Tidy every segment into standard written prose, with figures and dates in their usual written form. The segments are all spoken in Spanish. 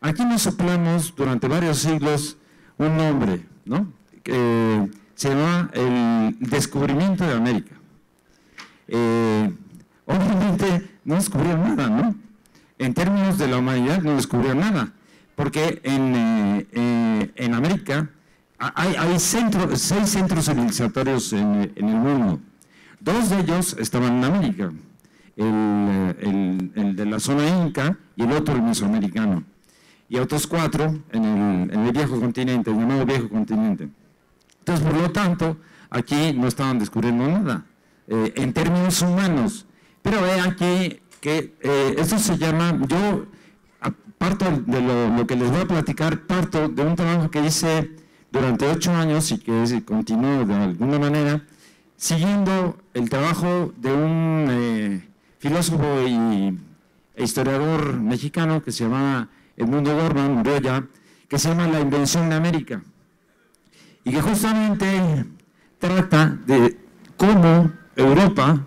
Aquí nos soplamos durante varios siglos un nombre, ¿no? Se llama el descubrimiento de América. Obviamente no descubrieron nada, ¿no? En términos de la humanidad no descubrieron nada, porque en América hay seis centros civilizatorios en el mundo. Dos de ellos estaban en América, el de la zona inca y el otro el mesoamericano, y otros cuatro en el viejo continente, el llamado viejo continente. Entonces, por lo tanto, aquí no estaban descubriendo nada, en términos humanos. Pero ve aquí que esto se llama, yo parto de lo que les voy a platicar, parto de un trabajo que hice durante 8 años y que continúo de alguna manera, siguiendo el trabajo de un filósofo e historiador mexicano que se llama Edmundo Gorman, murió ya, que se llama La Invención de América, y que justamente trata de cómo Europa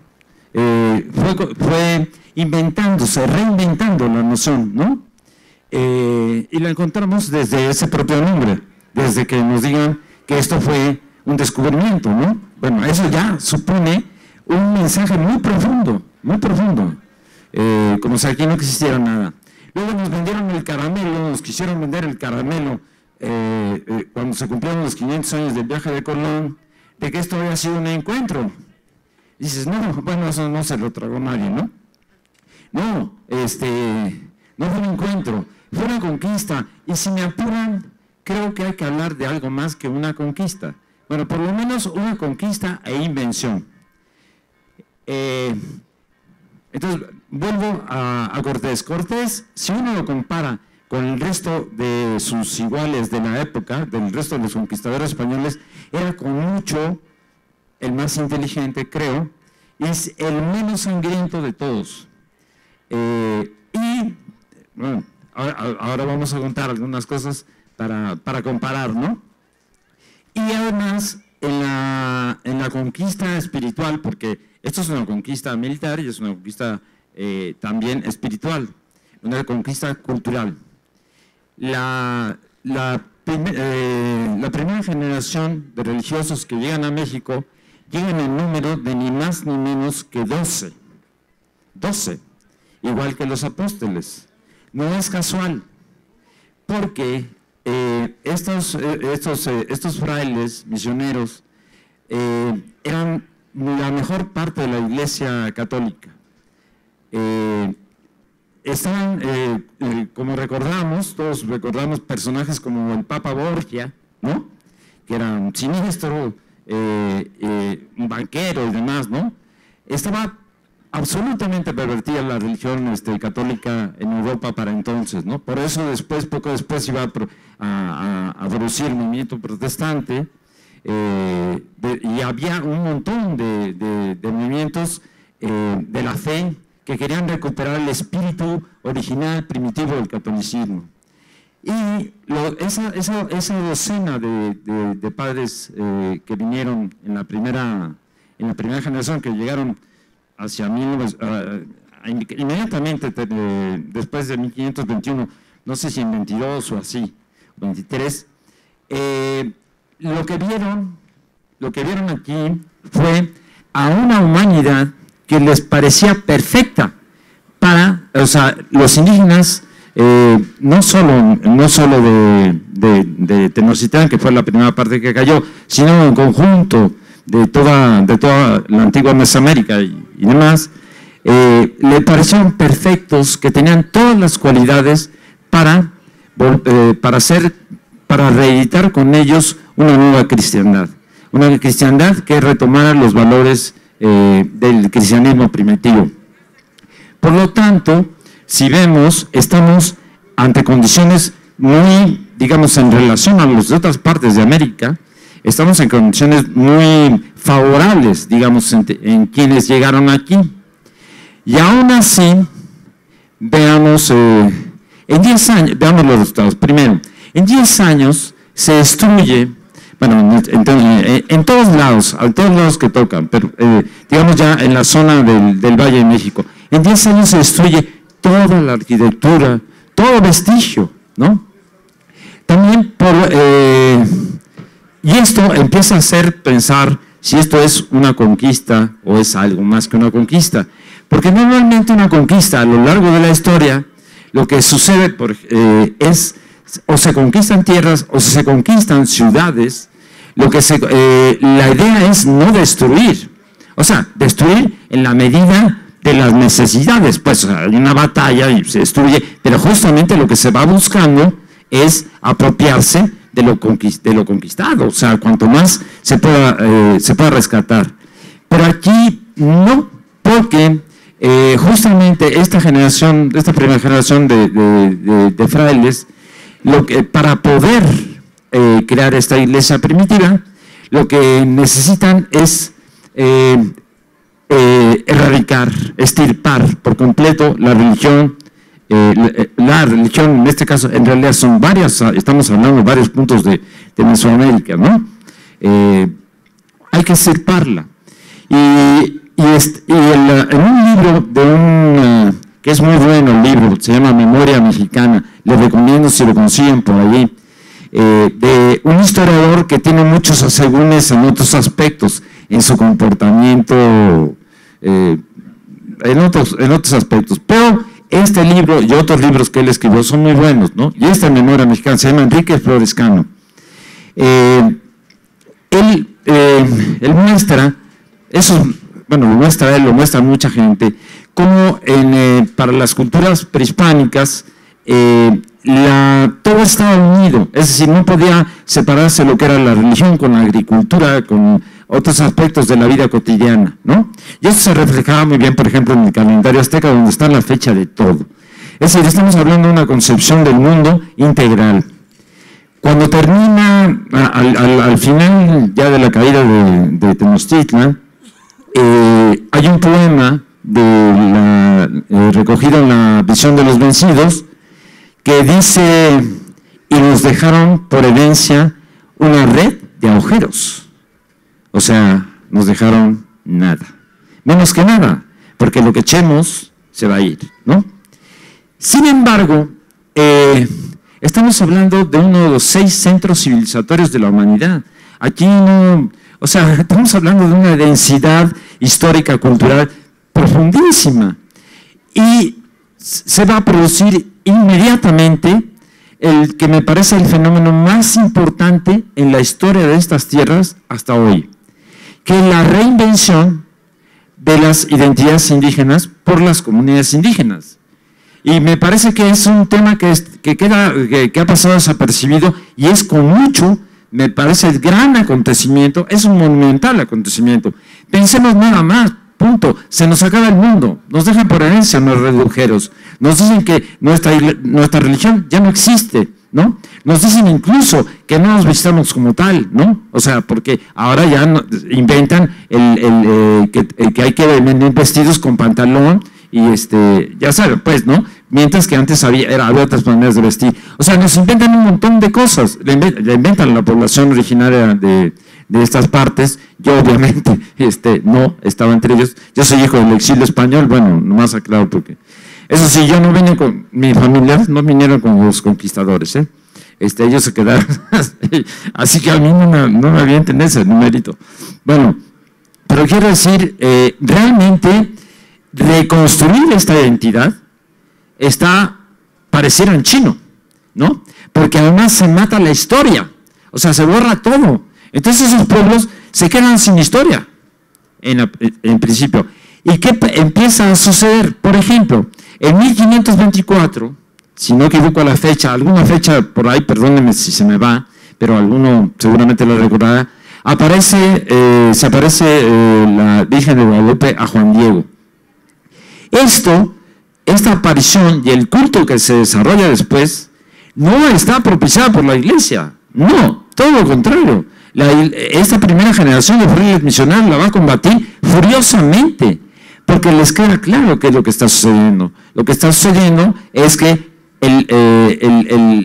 fue inventándose, reinventando la noción, ¿no? Y la encontramos desde ese propio nombre, desde que nos digan que esto fue un descubrimiento, ¿no? Bueno, eso ya supone un mensaje muy profundo, como si aquí no existiera nada. Luego nos vendieron el caramelo, nos quisieron vender el caramelo cuando se cumplieron los 500 años del viaje de Colón, de que esto había sido un encuentro. Y dices, no, bueno, eso no se lo tragó nadie, ¿no? No, no fue un encuentro, fue una conquista. Y si me apuran, creo que hay que hablar de algo más que una conquista. Bueno, por lo menos una conquista e invención. Entonces, vuelvo a Cortés. Cortés, si uno lo compara con el resto de sus iguales de la época, del resto de los conquistadores españoles, era con mucho el más inteligente, creo, y es el menos sangriento de todos. Y, bueno, ahora vamos a contar algunas cosas para comparar, ¿no? Y además, en la conquista espiritual, porque esto es una conquista militar y es una conquista también espiritual, una conquista cultural. La primera generación de religiosos que llegan a México llegan en número de ni más ni menos que 12. 12, igual que los apóstoles. No es casual, porque estos frailes misioneros eran la mejor parte de la Iglesia católica. Estaban, como recordamos, todos recordamos personajes como el Papa Borgia, ¿no? Que era un siniestro, un banquero y demás, ¿no? Estaba absolutamente pervertida la religión católica en Europa para entonces, ¿no? Por eso después, poco después, iba a producir el movimiento protestante, y había un montón de movimientos de la fe que querían recuperar el espíritu original primitivo del catolicismo. Y esa docena de padres que vinieron en la primera generación, que llegaron hacia inmediatamente después de 1521, no sé si en 22 o así, 23, lo que vieron aquí fue a una humanidad que les parecía perfecta para, o sea, los indígenas, no solo de Tenochtitlán, que fue la primera parte que cayó, sino en conjunto de toda la antigua Mesoamérica y demás, le parecieron perfectos, que tenían todas las cualidades para reeditar con ellos una nueva cristiandad. Una cristiandad que retomara los valores del cristianismo primitivo. Por lo tanto, si vemos, estamos ante condiciones muy, digamos, en relación a las de otras partes de América, estamos en condiciones muy favorables, digamos, en quienes llegaron aquí. Y aún así, veamos, en 10 años, veamos los resultados. Primero, en 10 años se destruye, bueno, en todos lados que tocan, pero digamos ya en la zona del Valle de México, en 10 años se destruye toda la arquitectura, todo vestigio, ¿no? También por... y esto empieza a hacer pensar si esto es una conquista o es algo más que una conquista. Porque normalmente una conquista a lo largo de la historia, lo que sucede por, es o se conquistan tierras o se conquistan ciudades. Lo que se, la idea es no destruir, o sea, destruir en la medida de las necesidades. Pues hay una batalla y se destruye, pero justamente lo que se va buscando es apropiarse de lo conquistado, o sea, cuanto más se pueda rescatar. Pero aquí no, porque justamente esta generación, esta primera generación de frailes, lo que, para poder crear esta iglesia primitiva, lo que necesitan es erradicar, extirpar por completo la religión. La religión, en este caso, en realidad son varias, estamos hablando de varios puntos de Mesoamérica, ¿no? Hay que extirparla. En un libro de un, que es muy bueno el libro, se llama Memoria Mexicana, les recomiendo si lo consiguen por allí, de un historiador que tiene muchos asegúnes en otros aspectos, en su comportamiento, en otros aspectos, pero este libro y otros libros que él escribió son muy buenos, ¿no? Y esta Memoria Mexicana se llama Enrique Florescano. Él muestra, eso, bueno, lo muestra él, lo muestra mucha gente, cómo para las culturas prehispánicas todo estaba unido, es decir, no podía separarse lo que era la religión con la agricultura, con otros aspectos de la vida cotidiana, ¿no? Y esto se reflejaba muy bien, por ejemplo, en el calendario azteca, donde está la fecha de todo. Es decir, estamos hablando de una concepción del mundo integral. Cuando termina, al final ya de la caída de Tenochtitlan, hay un poema recogido en la Visión de los Vencidos, que dice: y nos dejaron por herencia una red de agujeros. O sea, nos dejaron nada, menos que nada, porque lo que echemos se va a ir, ¿no? Sin embargo, estamos hablando de uno de los 6 centros civilizatorios de la humanidad. Aquí no, o sea, estamos hablando de una densidad histórica, cultural profundísima, y se va a producir inmediatamente el que me parece el fenómeno más importante en la historia de estas tierras hasta hoy, que es la reinvención de las identidades indígenas por las comunidades indígenas. Y me parece que es un tema que ha pasado desapercibido, y es con mucho, me parece, el gran acontecimiento, es un monumental acontecimiento. Pensemos nada más, punto, se nos acaba el mundo, nos dejan por herencia los redujeros, nos dicen que nuestra religión ya no existe, ¿no? Nos dicen incluso que no nos visitamos como tal, ¿no? O sea, porque ahora ya inventan el que hay que vender vestidos con pantalón y ya saben, pues, ¿no? Mientras que antes había otras maneras de vestir. O sea, nos inventan un montón de cosas, le inventan a la población originaria de estas partes. Yo obviamente no estaba entre ellos, yo soy hijo del exilio español, bueno, nomás aclaro porque, eso sí, yo no vine con, mis familiares no vinieron con los conquistadores, ellos se quedaron, así que a mí no me avienten ese numerito. Bueno, pero quiero decir, realmente reconstruir esta identidad pareciera en chino, ¿no? Porque además se mata la historia, o sea, se borra todo. Entonces esos pueblos se quedan sin historia, en principio. ¿Y qué empieza a suceder? Por ejemplo, en 1524, si no equivoco la fecha, alguna fecha por ahí, perdónenme si se me va, pero alguno seguramente lo recordará, se aparece la Virgen de Guadalupe a Juan Diego. Esta aparición y el culto que se desarrolla después no está propiciada por la iglesia, no, todo lo contrario. Esta primera generación de frailes misionarios la va a combatir furiosamente, porque les queda claro qué es lo que está sucediendo. Lo que está sucediendo es que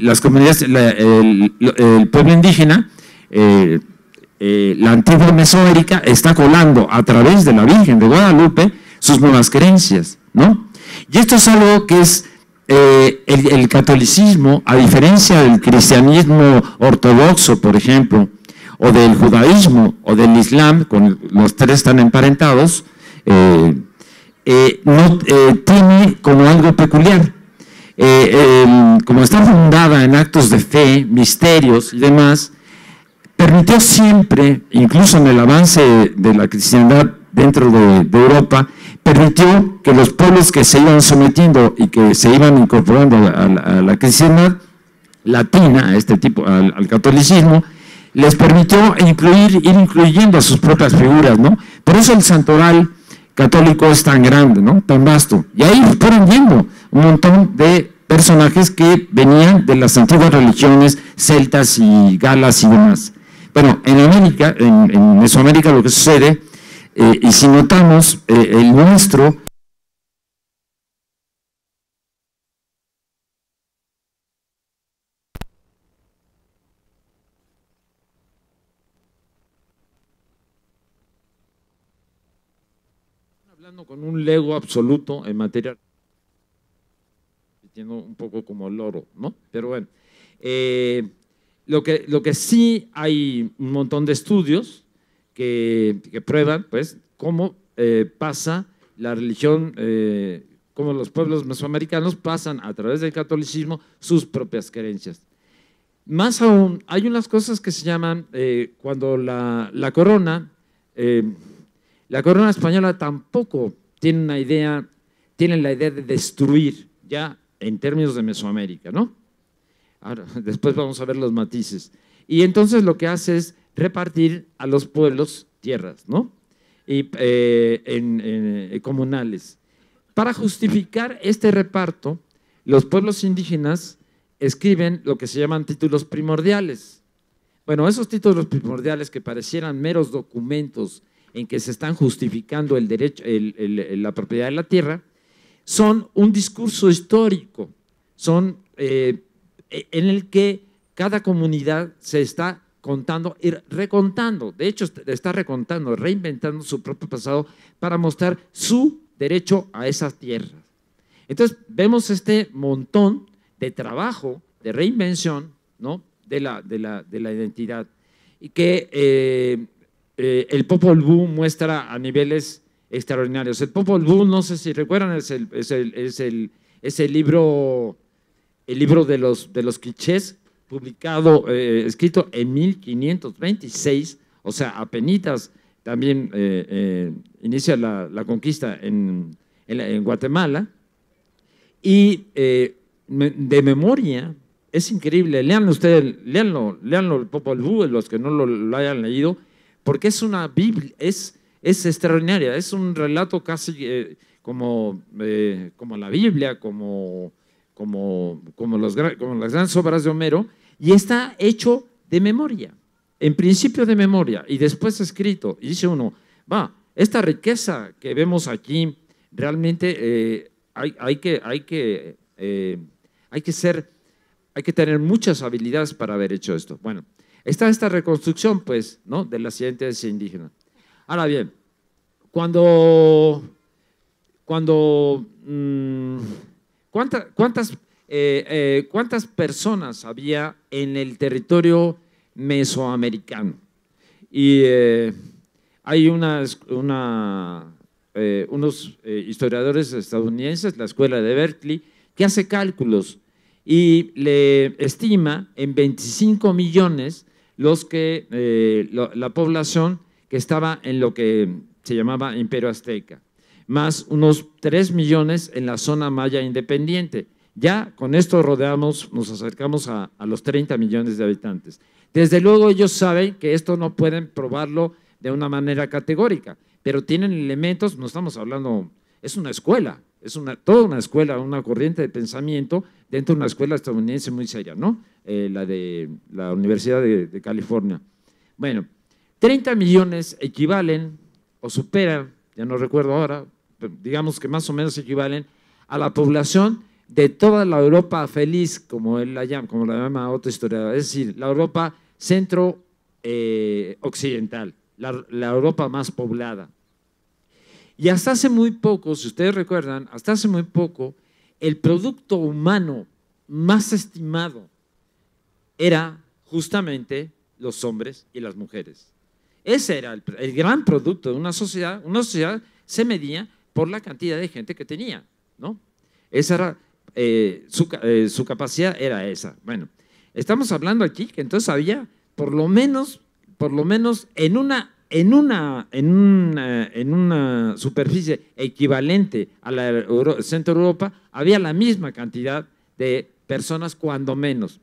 las comunidades, el pueblo indígena, la antigua Mesoamérica, está colando a través de la Virgen de Guadalupe sus nuevas creencias, ¿no? Y esto es algo que es el catolicismo, a diferencia del cristianismo ortodoxo, por ejemplo, o del judaísmo o del islam, con los tres están emparentados, tiene como algo peculiar. Como está fundada en actos de fe, misterios y demás, permitió siempre, incluso en el avance de la cristiandad dentro de Europa, permitió que los pueblos que se iban sometiendo y que se iban incorporando a la cristiandad latina, a este tipo, al catolicismo, les permitió ir incluyendo a sus propias figuras, ¿no? Por eso el santoral católico es tan grande, ¿no?, tan vasto. Y ahí fueron viendo un montón de personajes que venían de las antiguas religiones celtas y galas y demás. Bueno, en América, en Mesoamérica, lo que sucede, y si notamos, el nuestro... con un lego absoluto en materia, entiendo un poco como loro, ¿no? Pero bueno, lo que sí hay un montón de estudios que prueban, pues, cómo pasa la religión, cómo los pueblos mesoamericanos pasan a través del catolicismo sus propias creencias. Más aún, hay unas cosas que se llaman, cuando la corona... La corona española tampoco tiene la idea de destruir, ya en términos de Mesoamérica, ¿no? Ahora, después vamos a ver los matices. Y entonces lo que hace es repartir a los pueblos tierras, ¿no?, y comunales. Para justificar este reparto, los pueblos indígenas escriben lo que se llaman títulos primordiales. Bueno, esos títulos primordiales que parecieran meros documentos en que se están justificando el derecho, la propiedad de la tierra, son un discurso histórico, son en el que cada comunidad se está contando y recontando, de hecho está recontando, reinventando su propio pasado para mostrar su derecho a esas tierras. Entonces vemos este montón de trabajo, de reinvención, ¿no?, de la identidad, y que… el Popol Vuh muestra a niveles extraordinarios. El Popol Vuh, no sé si recuerdan, es el libro de los quichés, publicado, escrito en 1526, o sea, apenitas también inicia la conquista en Guatemala, y de memoria, es increíble. Leanlo ustedes, leanlo el Popol Vuh, los que no lo hayan leído, porque es una Biblia, es extraordinaria, es un relato casi como la Biblia, como las grandes obras de Homero, y está hecho de memoria, en principio de memoria, y después escrito. Y dice uno, esta riqueza que vemos aquí, realmente hay que tener muchas habilidades para haber hecho esto. Bueno. Está esta reconstrucción, pues, ¿no?, de las identidades indígenas. Ahora bien, ¿cuántas personas había en el territorio mesoamericano? Y hay unos historiadores estadounidenses, la escuela de Berkeley, que hace cálculos y le estima en 25 millones la población que estaba en lo que se llamaba Imperio Azteca, más unos 3 millones en la zona maya independiente. Ya con esto nos acercamos a los 30 millones de habitantes. Desde luego ellos saben que esto no pueden probarlo de una manera categórica, pero tienen elementos, no estamos hablando, es una escuela, toda una escuela, una corriente de pensamiento dentro de una escuela estadounidense muy seria, ¿no? La de la Universidad de California. Bueno, 30 millones equivalen o superan, ya no recuerdo ahora, pero digamos que más o menos equivalen a la población de toda la Europa feliz, como la llama otro historiador, es decir, la Europa centro-occidental, la Europa más poblada. Y hasta hace muy poco, si ustedes recuerdan, el producto humano más estimado era justamente los hombres y las mujeres. Ese era el gran producto de una sociedad se medía por la cantidad de gente que tenía, ¿no? Esa era, su capacidad era esa. Bueno, estamos hablando aquí que entonces había por lo menos en una superficie equivalente a la Centro Europa, había la misma cantidad de personas cuando menos.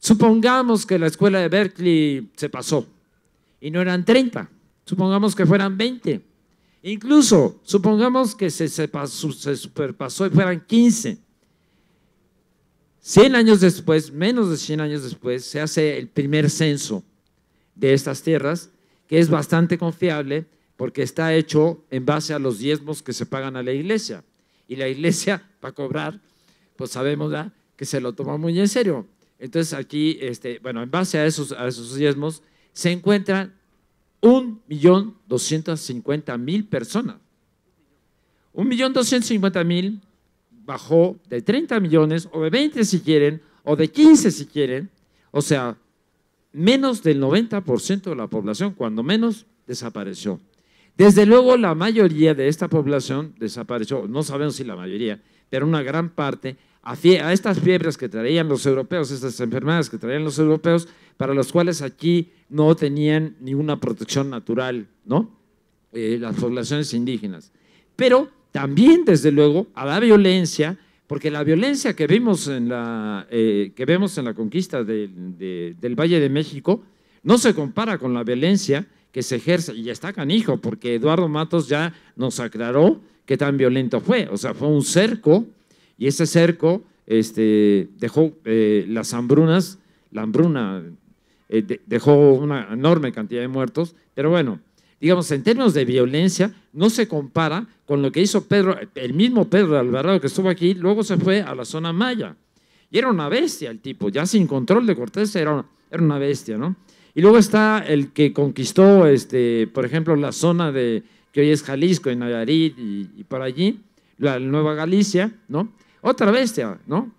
Supongamos que la escuela de Berkeley se pasó y no eran 30, supongamos que fueran 20, incluso supongamos que se superpasó y fueran 15. 100 años después, menos de 100 años después, se hace el primer censo de estas tierras, que es bastante confiable porque está hecho en base a los diezmos que se pagan a la iglesia. Y la iglesia, para cobrar, pues sabemos ya que se lo toma muy en serio. Entonces aquí, bueno, en base a esos diezmos, se encuentran 1.250.000 personas. 1.250.000 bajó de 30 millones, o de 20 si quieren, o de 15 si quieren, o sea, menos del 90% de la población, cuando menos, desapareció. Desde luego la mayoría de esta población desapareció, no sabemos si la mayoría, pero una gran parte, a estas fiebres que traían los europeos, estas enfermedades que traían los europeos, para las cuales aquí no tenían ninguna protección natural, ¿no? Las poblaciones indígenas. Pero también, desde luego, a la violencia, porque la violencia que vimos en la conquista del Valle de México no se compara con la violencia que se ejerce, y está canijo, porque Eduardo Matos ya nos aclaró qué tan violento fue. O sea, fue un cerco, y ese cerco dejó las hambrunas, la hambruna dejó una enorme cantidad de muertos, pero bueno, digamos, en términos de violencia, no se compara con lo que hizo el mismo Pedro Alvarado, que estuvo aquí, luego se fue a la zona maya. Y era una bestia el tipo, ya sin control de Cortés, era una bestia, ¿no? Y luego está el que conquistó, por ejemplo, la zona que hoy es Jalisco, en Nayarit y por allí, la Nueva Galicia, ¿no? Otra bestia, ¿no?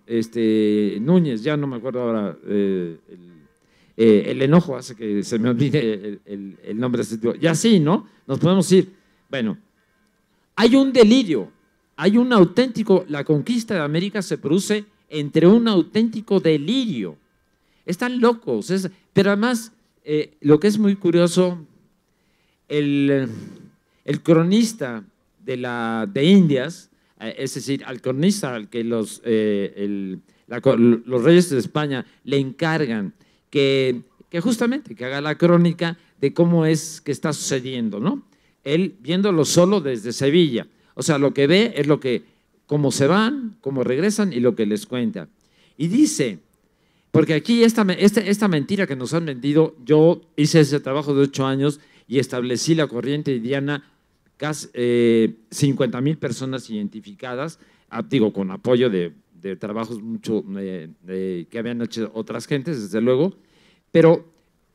Núñez, ya no me acuerdo ahora, el enojo hace que se me olvide el nombre de este tipo. Y así, ¿no? Nos podemos ir. Bueno, hay un delirio, hay un auténtico, la conquista de América se produce entre un auténtico delirio. Están locos, pero además, lo que es muy curioso, el cronista de Indias, es decir, al cronista al que los reyes de España le encargan que justamente que haga la crónica de cómo es que está sucediendo, ¿no? Él viéndolo solo desde Sevilla, o sea, lo que ve es cómo se van, cómo regresan y lo que les cuenta. Y dice, porque aquí esta mentira que nos han vendido, yo hice ese trabajo de 8 años y establecí la corriente indiana, casi 50.000 personas identificadas, digo, con apoyo de trabajos mucho que habían hecho otras gentes, desde luego, pero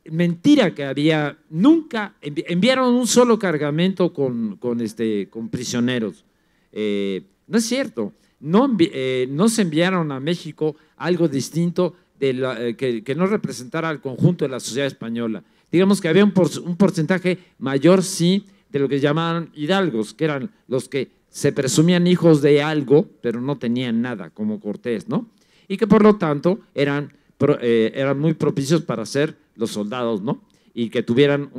mentira que había, nunca enviaron un solo cargamento con prisioneros. No es cierto, no se enviaron a México algo distinto que no representara al conjunto de la sociedad española. Digamos que había un porcentaje mayor, sí, de lo que llamaban hidalgos, que eran los que se presumían hijos de algo, pero no tenían nada, como Cortés, ¿no? Y que por lo tanto eran muy propicios para ser los soldados, ¿no? Y que tuvieran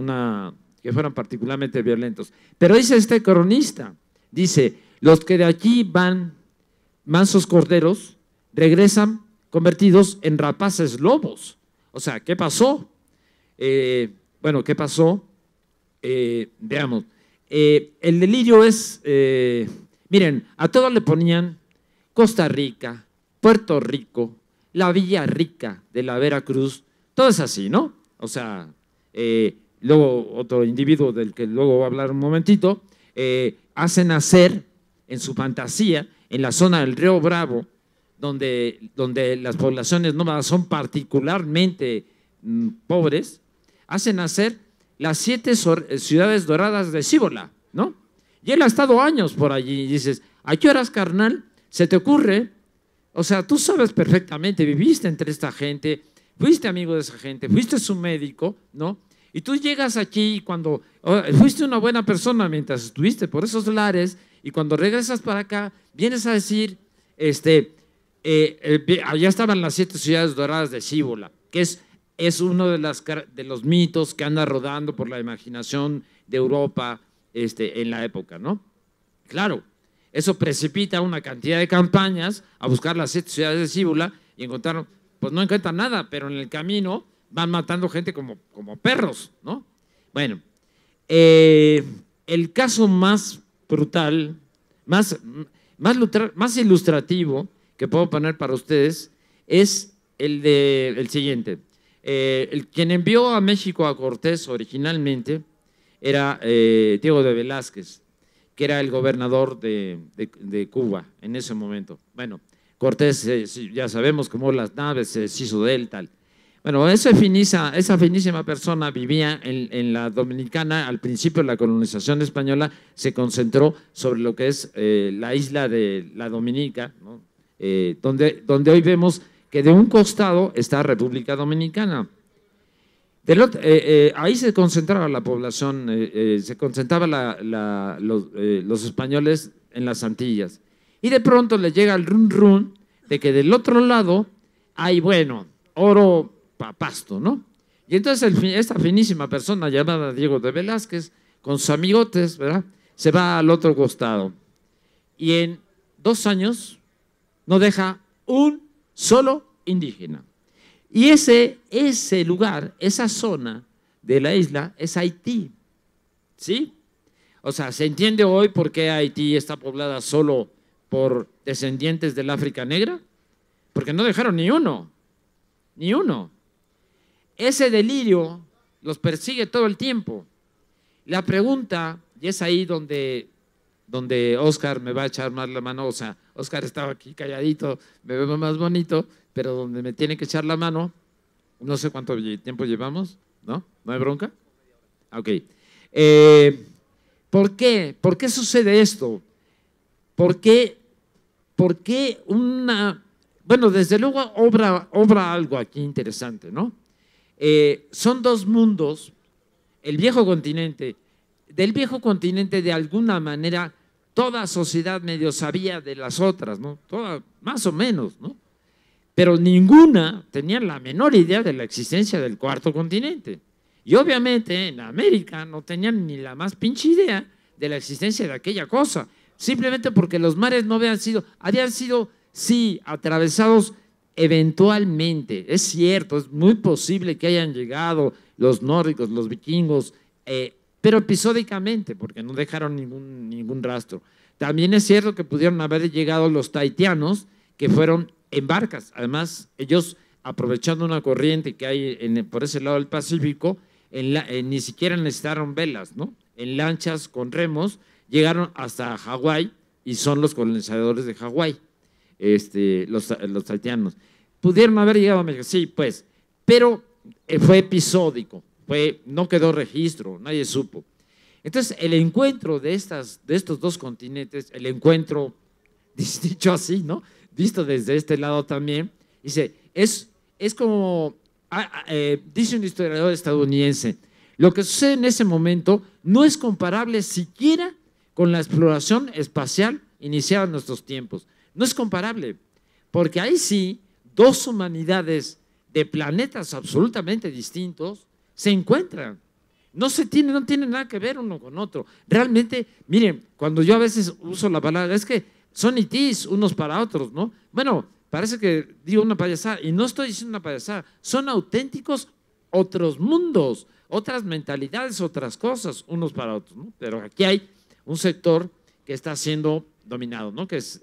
que fueran particularmente violentos. Pero dice este cronista, dice, los que de aquí van mansos corderos, regresan convertidos en rapaces lobos. O sea, ¿qué pasó? Bueno, ¿qué pasó? Veamos. El delirio es, miren, a todos le ponían Costa Rica, Puerto Rico, la Villa Rica de la Veracruz, todo es así, ¿no? O sea, luego otro individuo del que luego va a hablar un momentito, hace nacer en su fantasía, en la zona del Río Bravo, donde las poblaciones nómadas son particularmente pobres, hace nacer las 7 ciudades doradas de Cíbola, ¿no? Y él ha estado años por allí y dices, ¿a qué horas, carnal? ¿Se te ocurre? O sea, tú sabes perfectamente, viviste entre esta gente, fuiste amigo de esa gente, fuiste su médico, ¿no? Y tú llegas aquí cuando fuiste una buena persona mientras estuviste por esos lares y cuando regresas para acá, vienes a decir, allá estaban las 7 ciudades doradas de Cíbola, que es uno de los mitos que anda rodando por la imaginación de Europa en la época, ¿no? Claro, eso precipita una cantidad de campañas a buscar las 7 ciudades de Cíbola y encontraron, pues no encuentran nada, pero en el camino van matando gente como perros, ¿no? Bueno, el caso más brutal, más ilustrativo que puedo poner para ustedes es el siguiente. Quien envió a México a Cortés originalmente era Diego de Velázquez, que era el gobernador de Cuba en ese momento. Bueno, Cortés, ya sabemos cómo las naves se deshizo de él, tal. Bueno, esa finísima persona vivía en la Dominicana, al principio de la colonización española, se concentró sobre lo que es la isla de la Dominica, ¿no? Donde hoy vemos que de un costado está República Dominicana. Ahí se concentraba la población, se concentraban los españoles en las Antillas. Y de pronto les llega el run run de que del otro lado hay, bueno, oro para pasto, ¿no? Y entonces esta finísima persona llamada Diego de Velázquez, con sus amigotes, ¿verdad?, se va al otro costado. Y en 2 años no deja un solo indígena. Y ese lugar, esa zona de la isla es Haití, ¿sí? O sea, se entiende hoy por qué Haití está poblada solo por descendientes del África Negra, porque no dejaron ni uno, ni uno. Ese delirio los persigue todo el tiempo. La pregunta, y es ahí donde Oscar me va a echar más la mano, o sea, Oscar estaba aquí calladito, me veo más bonito, pero donde me tiene que echar la mano, no sé cuánto tiempo llevamos, ¿no? ¿No hay bronca? Ok. ¿Por qué? ¿Por qué sucede esto? ¿Por qué una… Bueno, desde luego obra algo aquí interesante, ¿no? Son 2 mundos, el viejo continente. Del viejo continente, de alguna manera, toda sociedad medio sabía de las otras, ¿no? Toda, más o menos, ¿no? Pero ninguna tenía la menor idea de la existencia del cuarto continente. Y obviamente en América no tenían ni la más pinche idea de la existencia de aquella cosa, simplemente porque los mares no habían sido sí, atravesados eventualmente, es cierto, es muy posible que hayan llegado los nórdicos, los vikingos, pero episódicamente, porque no dejaron ningún rastro. También es cierto que pudieron haber llegado los tahitianos, que fueron en barcas, además ellos aprovechando una corriente que hay por ese lado del Pacífico, ni siquiera necesitaron velas, ¿no? En lanchas con remos, llegaron hasta Hawái y son los colonizadores de Hawái. Los haitianos pudieron haber llegado a México, sí, pues, pero fue episódico, no quedó registro, nadie supo. Entonces, el encuentro de estos 2 continentes, el encuentro, dicho así, ¿no?, visto desde este lado también, dice, es como, dice un historiador estadounidense, lo que sucede en ese momento no es comparable siquiera con la exploración espacial iniciada en nuestros tiempos. No es comparable, porque ahí sí 2 humanidades de planetas absolutamente distintos se encuentran. No tienen nada que ver uno con otro. Realmente, miren, cuando yo a veces uso la palabra, es que son itis unos para otros, ¿no? Bueno, parece que digo una payasada, y no estoy diciendo una payasada, son auténticos otros mundos, otras mentalidades, otras cosas, unos para otros, ¿no? Pero aquí hay un sector que está siendo dominado, ¿no? Que es…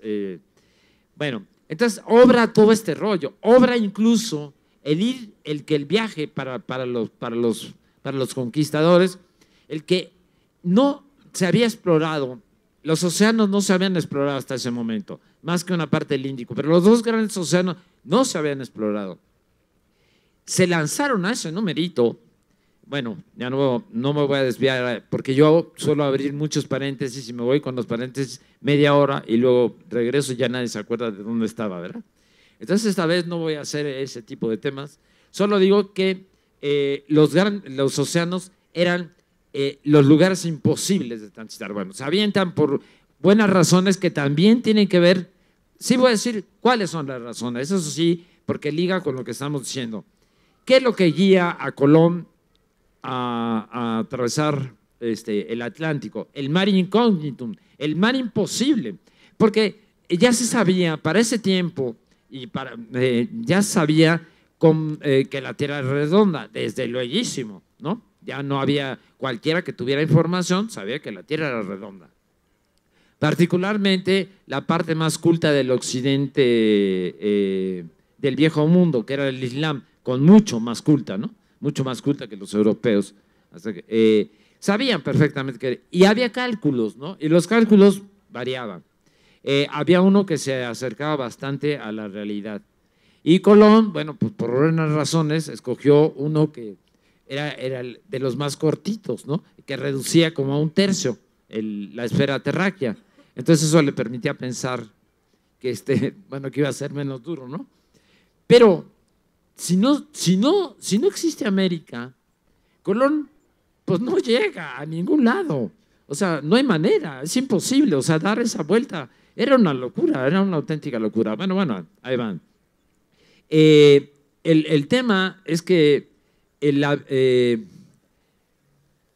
Bueno, entonces obra todo este rollo, obra incluso el viaje para los conquistadores, el que no se había explorado, los océanos no se habían explorado hasta ese momento, más que una parte del Índico, pero los 2 grandes océanos no se habían explorado. Se lanzaron a ese numerito, Bueno, ya no me voy a desviar, porque yo suelo abrir muchos paréntesis y me voy con los paréntesis media hora y luego regreso y ya nadie se acuerda de dónde estaba, ¿verdad? Entonces, esta vez no voy a hacer ese tipo de temas. Solo digo que los océanos eran los lugares imposibles de transitar. Bueno, se avientan por buenas razones que también tienen que ver, sí voy a decir cuáles son las razones, eso sí, porque liga con lo que estamos diciendo. ¿Qué es lo que guía a Colón a atravesar el Atlántico? El mar incógnitum, el mar imposible, porque ya se sabía para ese tiempo, y ya sabía que la Tierra es redonda, desde lueguísimo, ¿no? Ya no había cualquiera que tuviera información, sabía que la Tierra era redonda. Particularmente la parte más culta del occidente del viejo mundo, que era el Islam, con mucho más culta, ¿no? Mucho más culta que los europeos. Hasta que, sabían perfectamente que… Y había cálculos, ¿no? Y los cálculos variaban. Había uno que se acercaba bastante a la realidad. Y Colón, bueno, pues por unas razones, escogió uno que era de los más cortitos, ¿no? Que reducía como a un tercio la esfera terráquea. Entonces eso le permitía pensar que, bueno, que iba a ser menos duro, ¿no? Pero si no existe América, Colón pues no llega a ningún lado. O sea, no hay manera, es imposible, o sea, dar esa vuelta. Era una locura, era una auténtica locura. Bueno, ahí van. El tema es que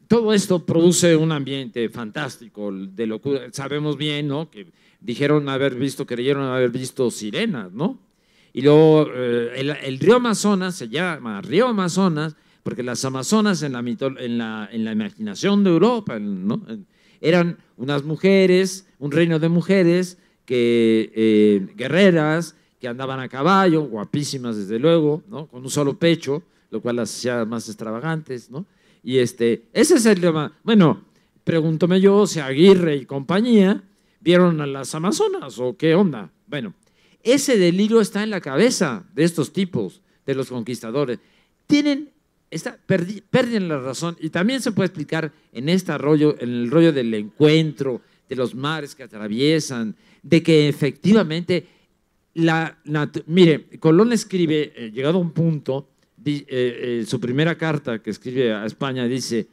todo esto produce un ambiente fantástico de locura. Sabemos bien, ¿no?, que creyeron haber visto sirenas, ¿no? Y luego el río Amazonas se llama Río Amazonas porque las amazonas en la imaginación de Europa, ¿no?, eran unas mujeres, un reino de mujeres que, guerreras, que andaban a caballo, guapísimas desde luego, ¿no?, con un solo pecho, lo cual las hacía más extravagantes, ¿no? Y ese es el tema. Bueno, pregúntome yo si Aguirre y compañía vieron a las amazonas o qué onda. Bueno, ese delirio está en la cabeza de estos tipos, de los conquistadores. Pierden la razón, y también se puede explicar en el rollo del encuentro, de los mares que atraviesan, de que efectivamente… Mire, Colón escribe, llegado a un punto, su primera carta que escribe a España dice,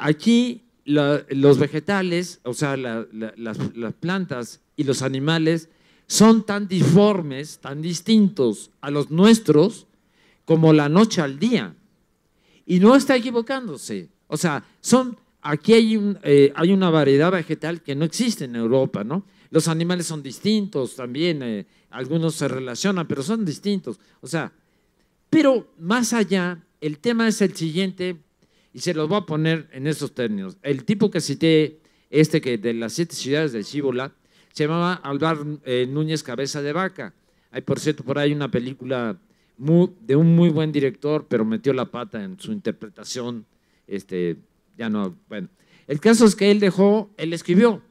aquí los vegetales, o sea, las plantas y los animales son tan disformes, tan distintos a los nuestros como la noche al día. Y no está equivocándose, o sea, aquí hay una variedad vegetal que no existe en Europa, ¿no? Los animales son distintos también, algunos se relacionan, pero son distintos. O sea, pero más allá, el tema es el siguiente, y se los voy a poner en estos términos. El tipo que cité, que de las 7 ciudades de Cíbola, se llamaba Álvaro Núñez Cabeza de Vaca. Hay, por cierto, por ahí una película de un muy buen director, pero metió la pata en su interpretación. Bueno. El caso es que él escribió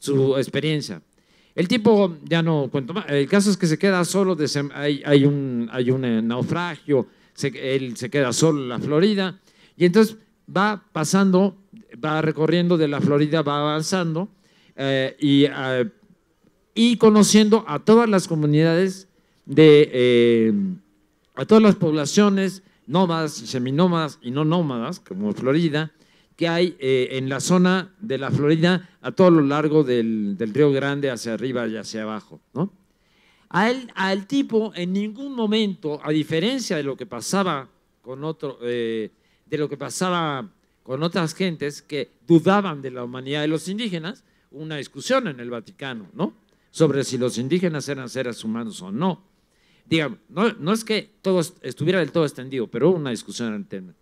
su experiencia. El tipo, ya no cuento más, el caso es que se queda solo, hay un naufragio, él se queda solo en la Florida, y entonces va pasando, va recorriendo de la Florida, va avanzando y conociendo a todas las comunidades, a todas las poblaciones nómadas, seminómadas y no nómadas, como Florida, que hay en la zona de la Florida a todo lo largo del Río Grande hacia arriba y hacia abajo, ¿no? Al tipo en ningún momento, a diferencia de lo que pasaba con otras gentes que dudaban de la humanidad de los indígenas, una discusión en el Vaticano, ¿no?, sobre si los indígenas eran seres humanos o no. Digamos, no es que todo estuviera del todo extendido, pero hubo una discusión en el tema.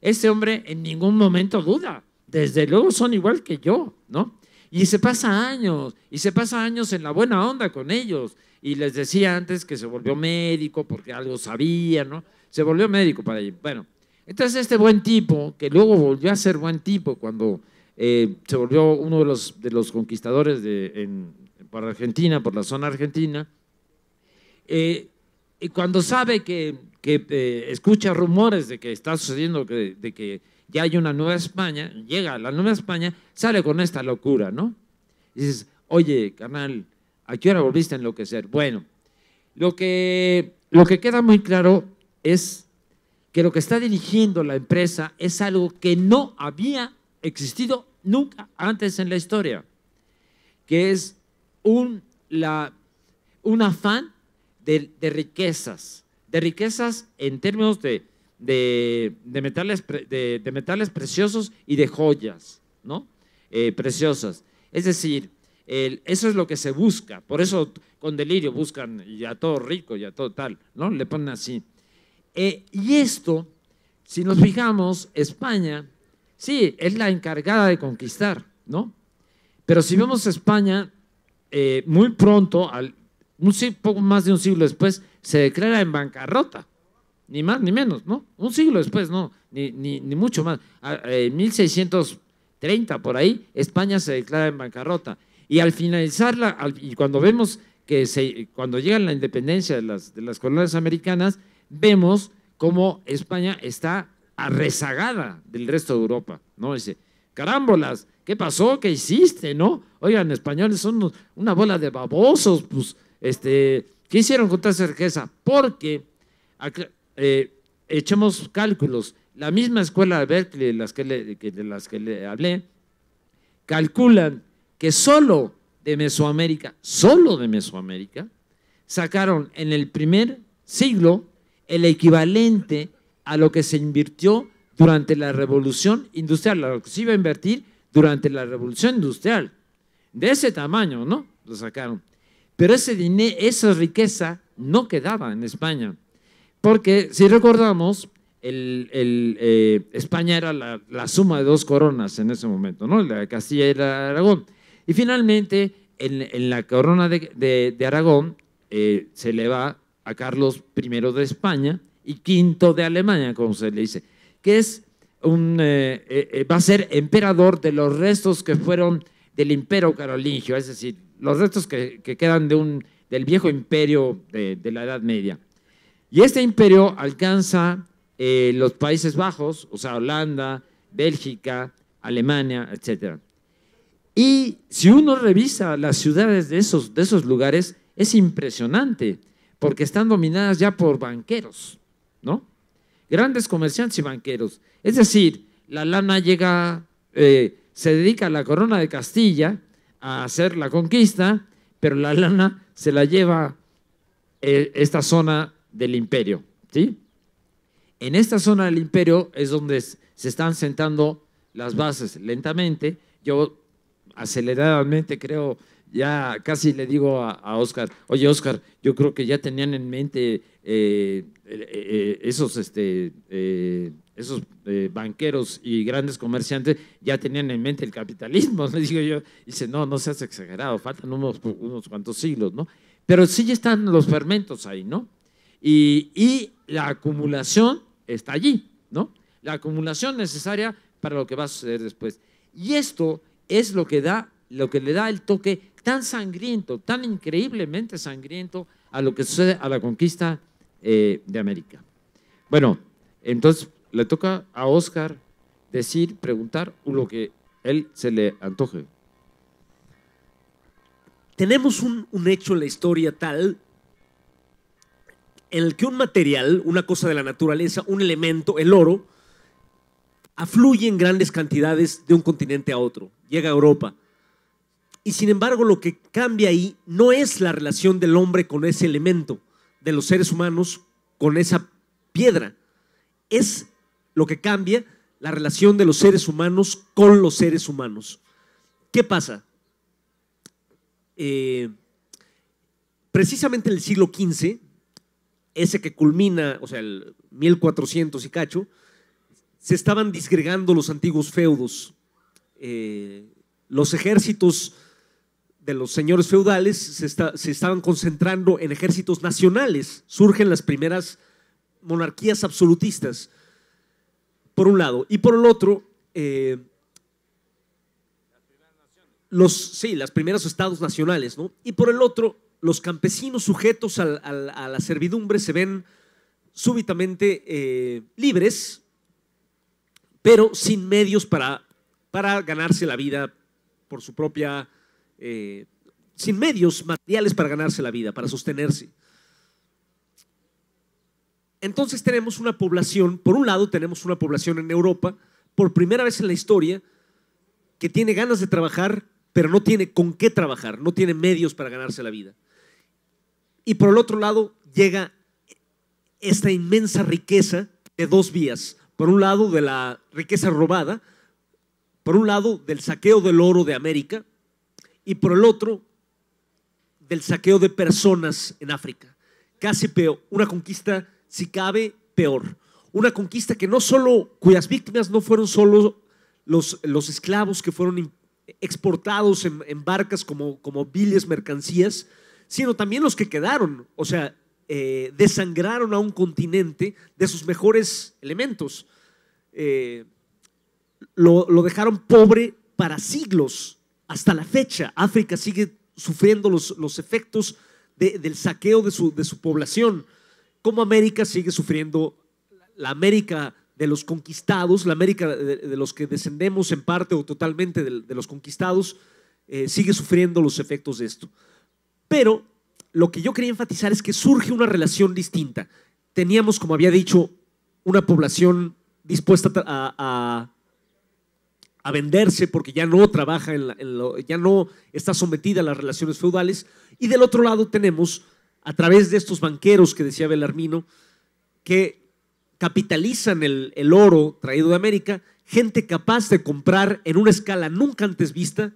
Ese hombre en ningún momento duda, desde luego son igual que yo, ¿no? Y se pasa años en la buena onda con ellos, y les decía antes que se volvió médico porque algo sabía, ¿no? Se volvió médico para ellos. Bueno, entonces este buen tipo, que luego volvió a ser buen tipo cuando se volvió uno de los conquistadores por Argentina, por la zona argentina, Y cuando sabe que escucha rumores de que está sucediendo, de que ya hay una Nueva España, llega a la Nueva España, sale con esta locura, ¿no? Y dices, oye, carnal, ¿a qué hora volviste a enloquecer? Bueno, lo que queda muy claro es que lo que está dirigiendo la empresa es algo que no había existido nunca antes en la historia, que es un afán de riquezas, en términos de metales preciosos y de joyas, ¿no? Preciosas. Es decir, eso es lo que se busca, por eso con delirio buscan y a todo rico y a todo tal, ¿no? Le ponen así. Y esto, si nos fijamos, España, sí, es la encargada de conquistar, ¿no? Pero si vemos España, muy pronto, poco más de un siglo después, se declara en bancarrota, ni más ni menos, ¿no? Un siglo después, no, ni mucho más. En 1630, por ahí, España se declara en bancarrota. Y al finalizarla, y cuando vemos que cuando llega la independencia de las colonias americanas, vemos cómo España está rezagada del resto de Europa, ¿no? Dice, carámbolas, ¿qué pasó? ¿Qué hiciste, no? Oigan, españoles son una bola de babosos, pues, ¿qué hicieron con tanta riqueza? Porque, echemos cálculos, la misma escuela de Berkeley de las que le hablé, calculan que solo de Mesoamérica, sacaron en el primer siglo el equivalente a lo que se invirtió durante la revolución industrial, lo que se iba a invertir durante la revolución industrial, de ese tamaño, ¿no? Lo sacaron. Pero esa riqueza no quedaba en España, porque si recordamos, España era la suma de dos coronas en ese momento, ¿no? La de Castilla y la de Aragón. Y finalmente, en la corona de Aragón, se le va a Carlos I de España, y V de Alemania, como se le dice, que es va a ser emperador de los restos que fueron del imperio carolingio, es decir, los restos que quedan del viejo imperio de la Edad Media. Y este imperio alcanza los Países Bajos, o sea, Holanda, Bélgica, Alemania, etc. Y si uno revisa las ciudades de esos lugares, es impresionante, porque están dominadas ya por banqueros, ¿no? Grandes comerciantes y banqueros. Es decir, la lana llega, se dedica a la corona de Castilla a hacer la conquista, pero la lana se la lleva esta zona del imperio, ¿sí? En esta zona del imperio es donde se están sentando las bases lentamente. Yo aceleradamente creo, ya casi le digo a Óscar, oye Óscar, yo creo que ya tenían en mente esos banqueros y grandes comerciantes, ya tenían en mente el capitalismo, le digo yo. Dice, no seas exagerado, faltan unos cuantos siglos, ¿no? Pero sí ya están los fermentos ahí, ¿no? Y la acumulación está allí, ¿no? La acumulación necesaria para lo que va a suceder después. Y esto es lo que le da el toque tan sangriento, tan increíblemente sangriento a lo que sucede a la conquista de América. Bueno, entonces le toca a Óscar decir, preguntar lo que él se le antoje. Tenemos un hecho en la historia tal en el que un material, una cosa de la naturaleza, un elemento, el oro, afluye en grandes cantidades de un continente a otro, llega a Europa. Y sin embargo, lo que cambia ahí no es la relación del hombre con ese elemento, de los seres humanos con esa piedra. Es lo que cambia la relación de los seres humanos con los seres humanos. ¿Qué pasa? Precisamente en el siglo XV, ese que culmina, o sea, el 1400 y cacho, se estaban disgregando los antiguos feudos. Los ejércitos de los señores feudales se estaban concentrando en ejércitos nacionales, surgen las primeras monarquías absolutistas, por un lado, y por el otro, las primeras estados nacionales, ¿no? Y por el otro, los campesinos sujetos a la servidumbre se ven súbitamente libres, pero sin medios para ganarse la vida por su propia… sin medios materiales para ganarse la vida, para sostenerse. Entonces tenemos una población, por un lado tenemos una población en Europa, por primera vez en la historia, que tiene ganas de trabajar, pero no tiene con qué trabajar, no tiene medios para ganarse la vida. Y por el otro lado llega esta inmensa riqueza de dos vías. Por un lado de la riqueza robada, por un lado del saqueo del oro de América y por el otro del saqueo de personas en África. Casi peor, una conquista, si cabe, peor. Una conquista que no solo, cuyas víctimas no fueron solo los esclavos que fueron exportados en barcas como viles mercancías, sino también los que quedaron, o sea, desangraron a un continente de sus mejores elementos. Lo dejaron pobre para siglos, hasta la fecha. África sigue sufriendo los efectos del saqueo de su población, como América sigue sufriendo, la América de los conquistados, la América de los que descendemos en parte o totalmente de los conquistados, sigue sufriendo los efectos de esto. Pero lo que yo quería enfatizar es que surge una relación distinta. Teníamos, como había dicho, una población dispuesta a venderse porque ya no trabaja, ya no está sometida a las relaciones feudales, y del otro lado tenemos, a través de estos banqueros que decía Belarmino, que capitalizan el oro traído de América, gente capaz de comprar en una escala nunca antes vista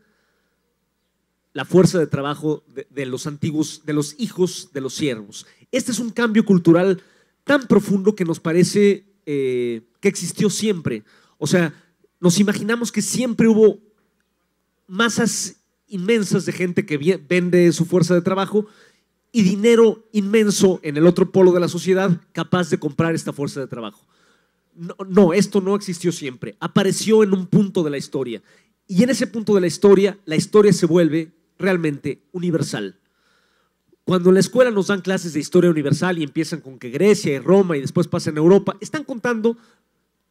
la fuerza de trabajo de los antiguos, de los hijos de los siervos. Este es un cambio cultural tan profundo que nos parece que existió siempre. O sea, nos imaginamos que siempre hubo masas inmensas de gente que vende su fuerza de trabajo y dinero inmenso en el otro polo de la sociedad capaz de comprar esta fuerza de trabajo. No, esto no existió siempre, apareció en un punto de la historia, y en ese punto de la historia se vuelve realmente universal. Cuando en la escuela nos dan clases de historia universal y empiezan con que Grecia y Roma y después pasan a Europa, están contando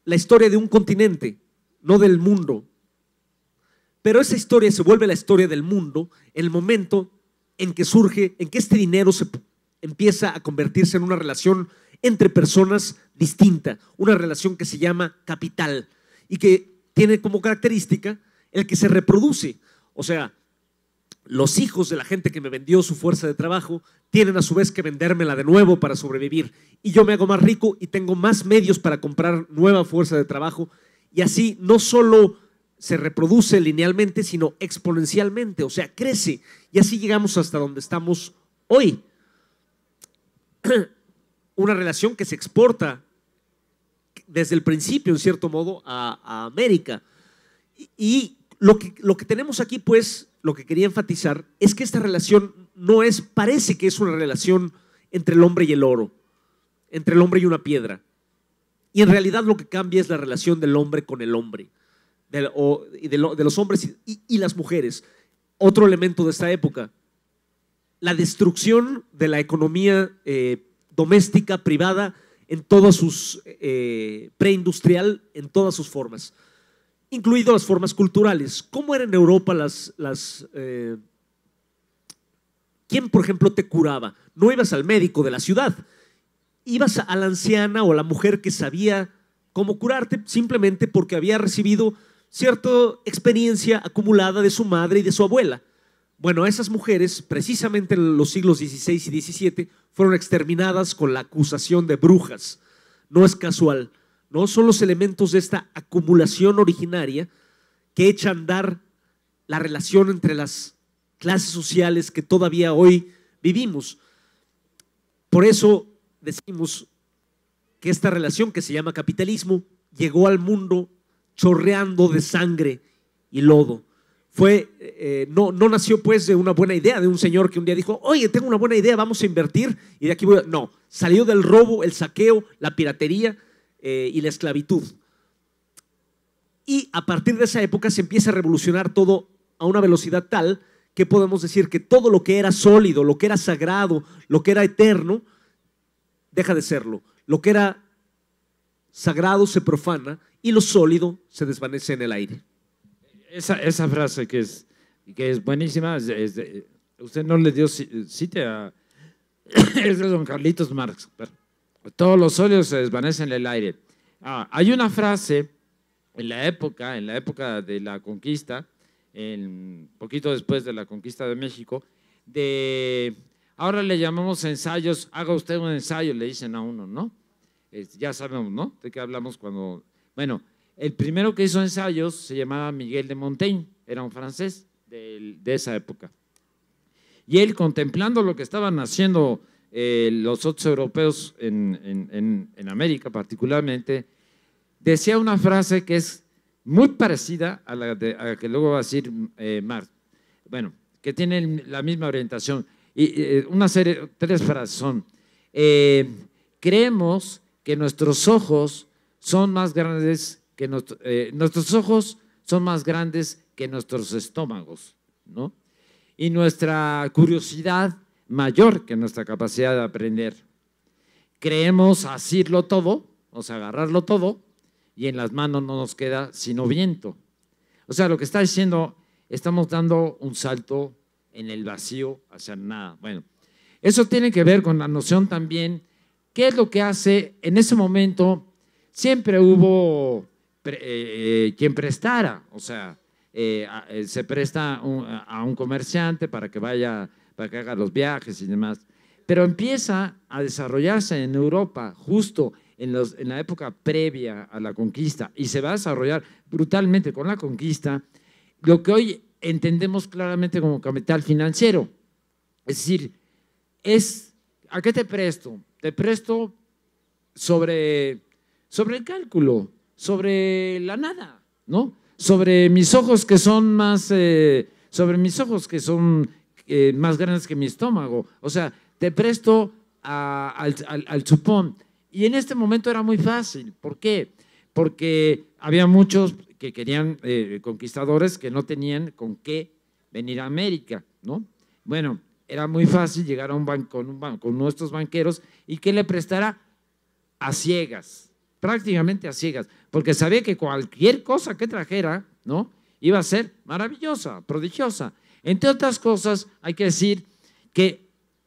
la historia de un continente, no del mundo. Pero esa historia se vuelve la historia del mundo en el momento en que surge, en que este dinero empieza a convertirse en una relación entre personas distinta, una relación que se llama capital y que tiene como característica el que se reproduce. O sea, los hijos de la gente que me vendió su fuerza de trabajo tienen a su vez que vendérmela de nuevo para sobrevivir, y yo me hago más rico y tengo más medios para comprar nueva fuerza de trabajo, y así no solo se reproduce linealmente, sino exponencialmente, o sea, crece, y así llegamos hasta donde estamos hoy. Una relación que se exporta desde el principio, en cierto modo, a América. Y lo que tenemos aquí, pues, lo que quería enfatizar es que esta relación no es, parece que es una relación entre el hombre y el oro, entre el hombre y una piedra. Y en realidad lo que cambia es la relación del hombre con el hombre. De los hombres y las mujeres. Otro elemento de esta época, la destrucción de la economía doméstica, privada, en todas sus preindustrial, en todas sus formas, incluidas las formas culturales. ¿Cómo eran en Europa quién, por ejemplo, te curaba? No ibas al médico de la ciudad, ibas a la anciana o a la mujer que sabía cómo curarte, simplemente porque había recibido cierta experiencia acumulada de su madre y de su abuela. Bueno, esas mujeres, precisamente en los siglos XVI y XVII, fueron exterminadas con la acusación de brujas. No es casual, ¿no? Son los elementos de esta acumulación originaria que echa a andar la relación entre las clases sociales que todavía hoy vivimos. Por eso decimos que esta relación que se llama capitalismo llegó al mundo chorreando de sangre y lodo. No nació pues de una buena idea de un señor que un día dijo, oye, tengo una buena idea, vamos a invertir y de aquí voy a… No, salió del robo, el saqueo, la piratería y la esclavitud. Y a partir de esa época se empieza a revolucionar todo a una velocidad tal ¿Qué podemos decir? Que todo lo que era sólido, lo que era sagrado, lo que era eterno, deja de serlo. Lo que era sagrado se profana y lo sólido se desvanece en el aire. Esa frase que es buenísima, usted no le dio cita a… Es de don Carlitos Marx. Todos los sólidos se desvanecen en el aire. Ah, hay una frase en la época de la conquista, poquito después de la conquista de México, ahora le llamamos ensayos, haga usted un ensayo, le dicen a uno, ¿no? Ya sabemos, ¿no? De qué hablamos cuando… Bueno, el primero que hizo ensayos se llamaba Miguel de Montaigne, era un francés de esa época. Y él, contemplando lo que estaban haciendo los otros europeos en América particularmente, decía una frase que es muy parecida a la que luego va a decir Marx, bueno, que tiene la misma orientación. Y una serie, tres frases son, creemos que nuestros ojos son más grandes que nuestros ojos son más grandes que nuestros estómagos, ¿no? Y nuestra curiosidad mayor que nuestra capacidad de aprender. Creemos asirlo todo, o sea, agarrarlo todo, y en las manos no nos queda sino viento. O sea, lo que está diciendo, estamos dando un salto en el vacío hacia nada. Bueno, eso tiene que ver con la noción también, ¿qué es lo que hace? En ese momento siempre hubo quien prestara, o sea, se presta a un comerciante para que haga los viajes y demás, pero empieza a desarrollarse en Europa justo en la época previa a la conquista y se va a desarrollar brutalmente con la conquista lo que hoy entendemos claramente como capital financiero, es decir, ¿a qué te presto? Te presto sobre el cálculo, sobre la nada, ¿no? Sobre mis ojos que son más grandes que mi estómago, o sea, te presto al chupón. Y en este momento era muy fácil, ¿por qué? Porque había muchos que querían, conquistadores que no tenían con qué venir a América, ¿no? Bueno, era muy fácil llegar a un banco con nuestros banqueros y que le prestara a ciegas, prácticamente a ciegas, porque sabía que cualquier cosa que trajera, ¿no?, iba a ser maravillosa, prodigiosa. Entre otras cosas, hay que decir que,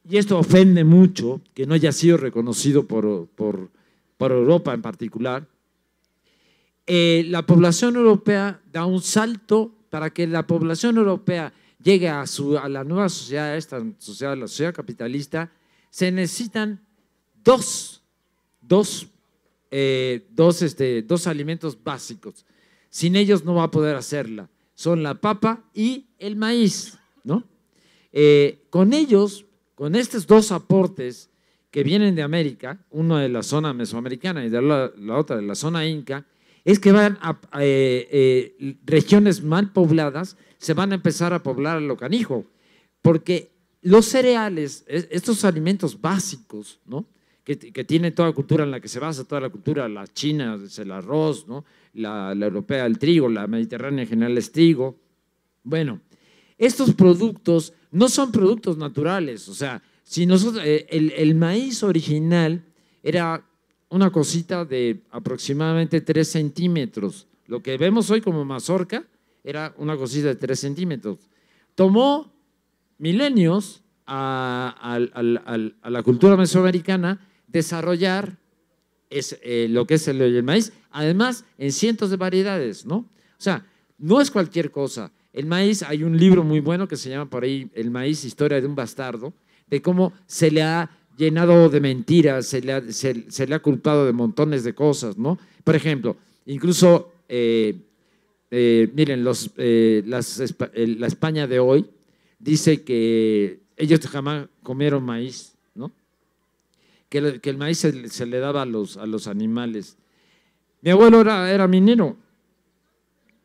y esto ofende mucho, que no haya sido reconocido por Europa en particular, la población europea da un salto para que la población europea llegue a la nueva sociedad, la sociedad capitalista, se necesitan dos alimentos básicos. Sin ellos no va a poder hacerla. Son la papa y el maíz, ¿no? Con estos dos aportes que vienen de América, uno de la zona mesoamericana y de la otra de la zona inca, es que van a regiones mal pobladas, se van a empezar a poblar lo canijo, porque los cereales, estos alimentos básicos, ¿no?, que tiene toda cultura en la que se basa, toda la cultura, la china es el arroz, ¿no?, la europea el trigo, la mediterránea en general es trigo. Bueno, estos productos no son productos naturales, o sea, si nosotros, el maíz original era una cosita de aproximadamente 3 centímetros, lo que vemos hoy como mazorca era una cosita de 3 centímetros. Tomó milenios a la cultura mesoamericana desarrollar lo que es el maíz, además en cientos de variedades, ¿no? O sea, no es cualquier cosa. El maíz, hay un libro muy bueno que se llama por ahí El maíz, historia de un bastardo, de cómo se le ha llenado de mentiras, se le ha culpado de montones de cosas, ¿no? Por ejemplo, incluso, miren, la España de hoy dice que ellos jamás comieron maíz, ¿no? Que el maíz se le daba a los animales. Mi abuelo era minero,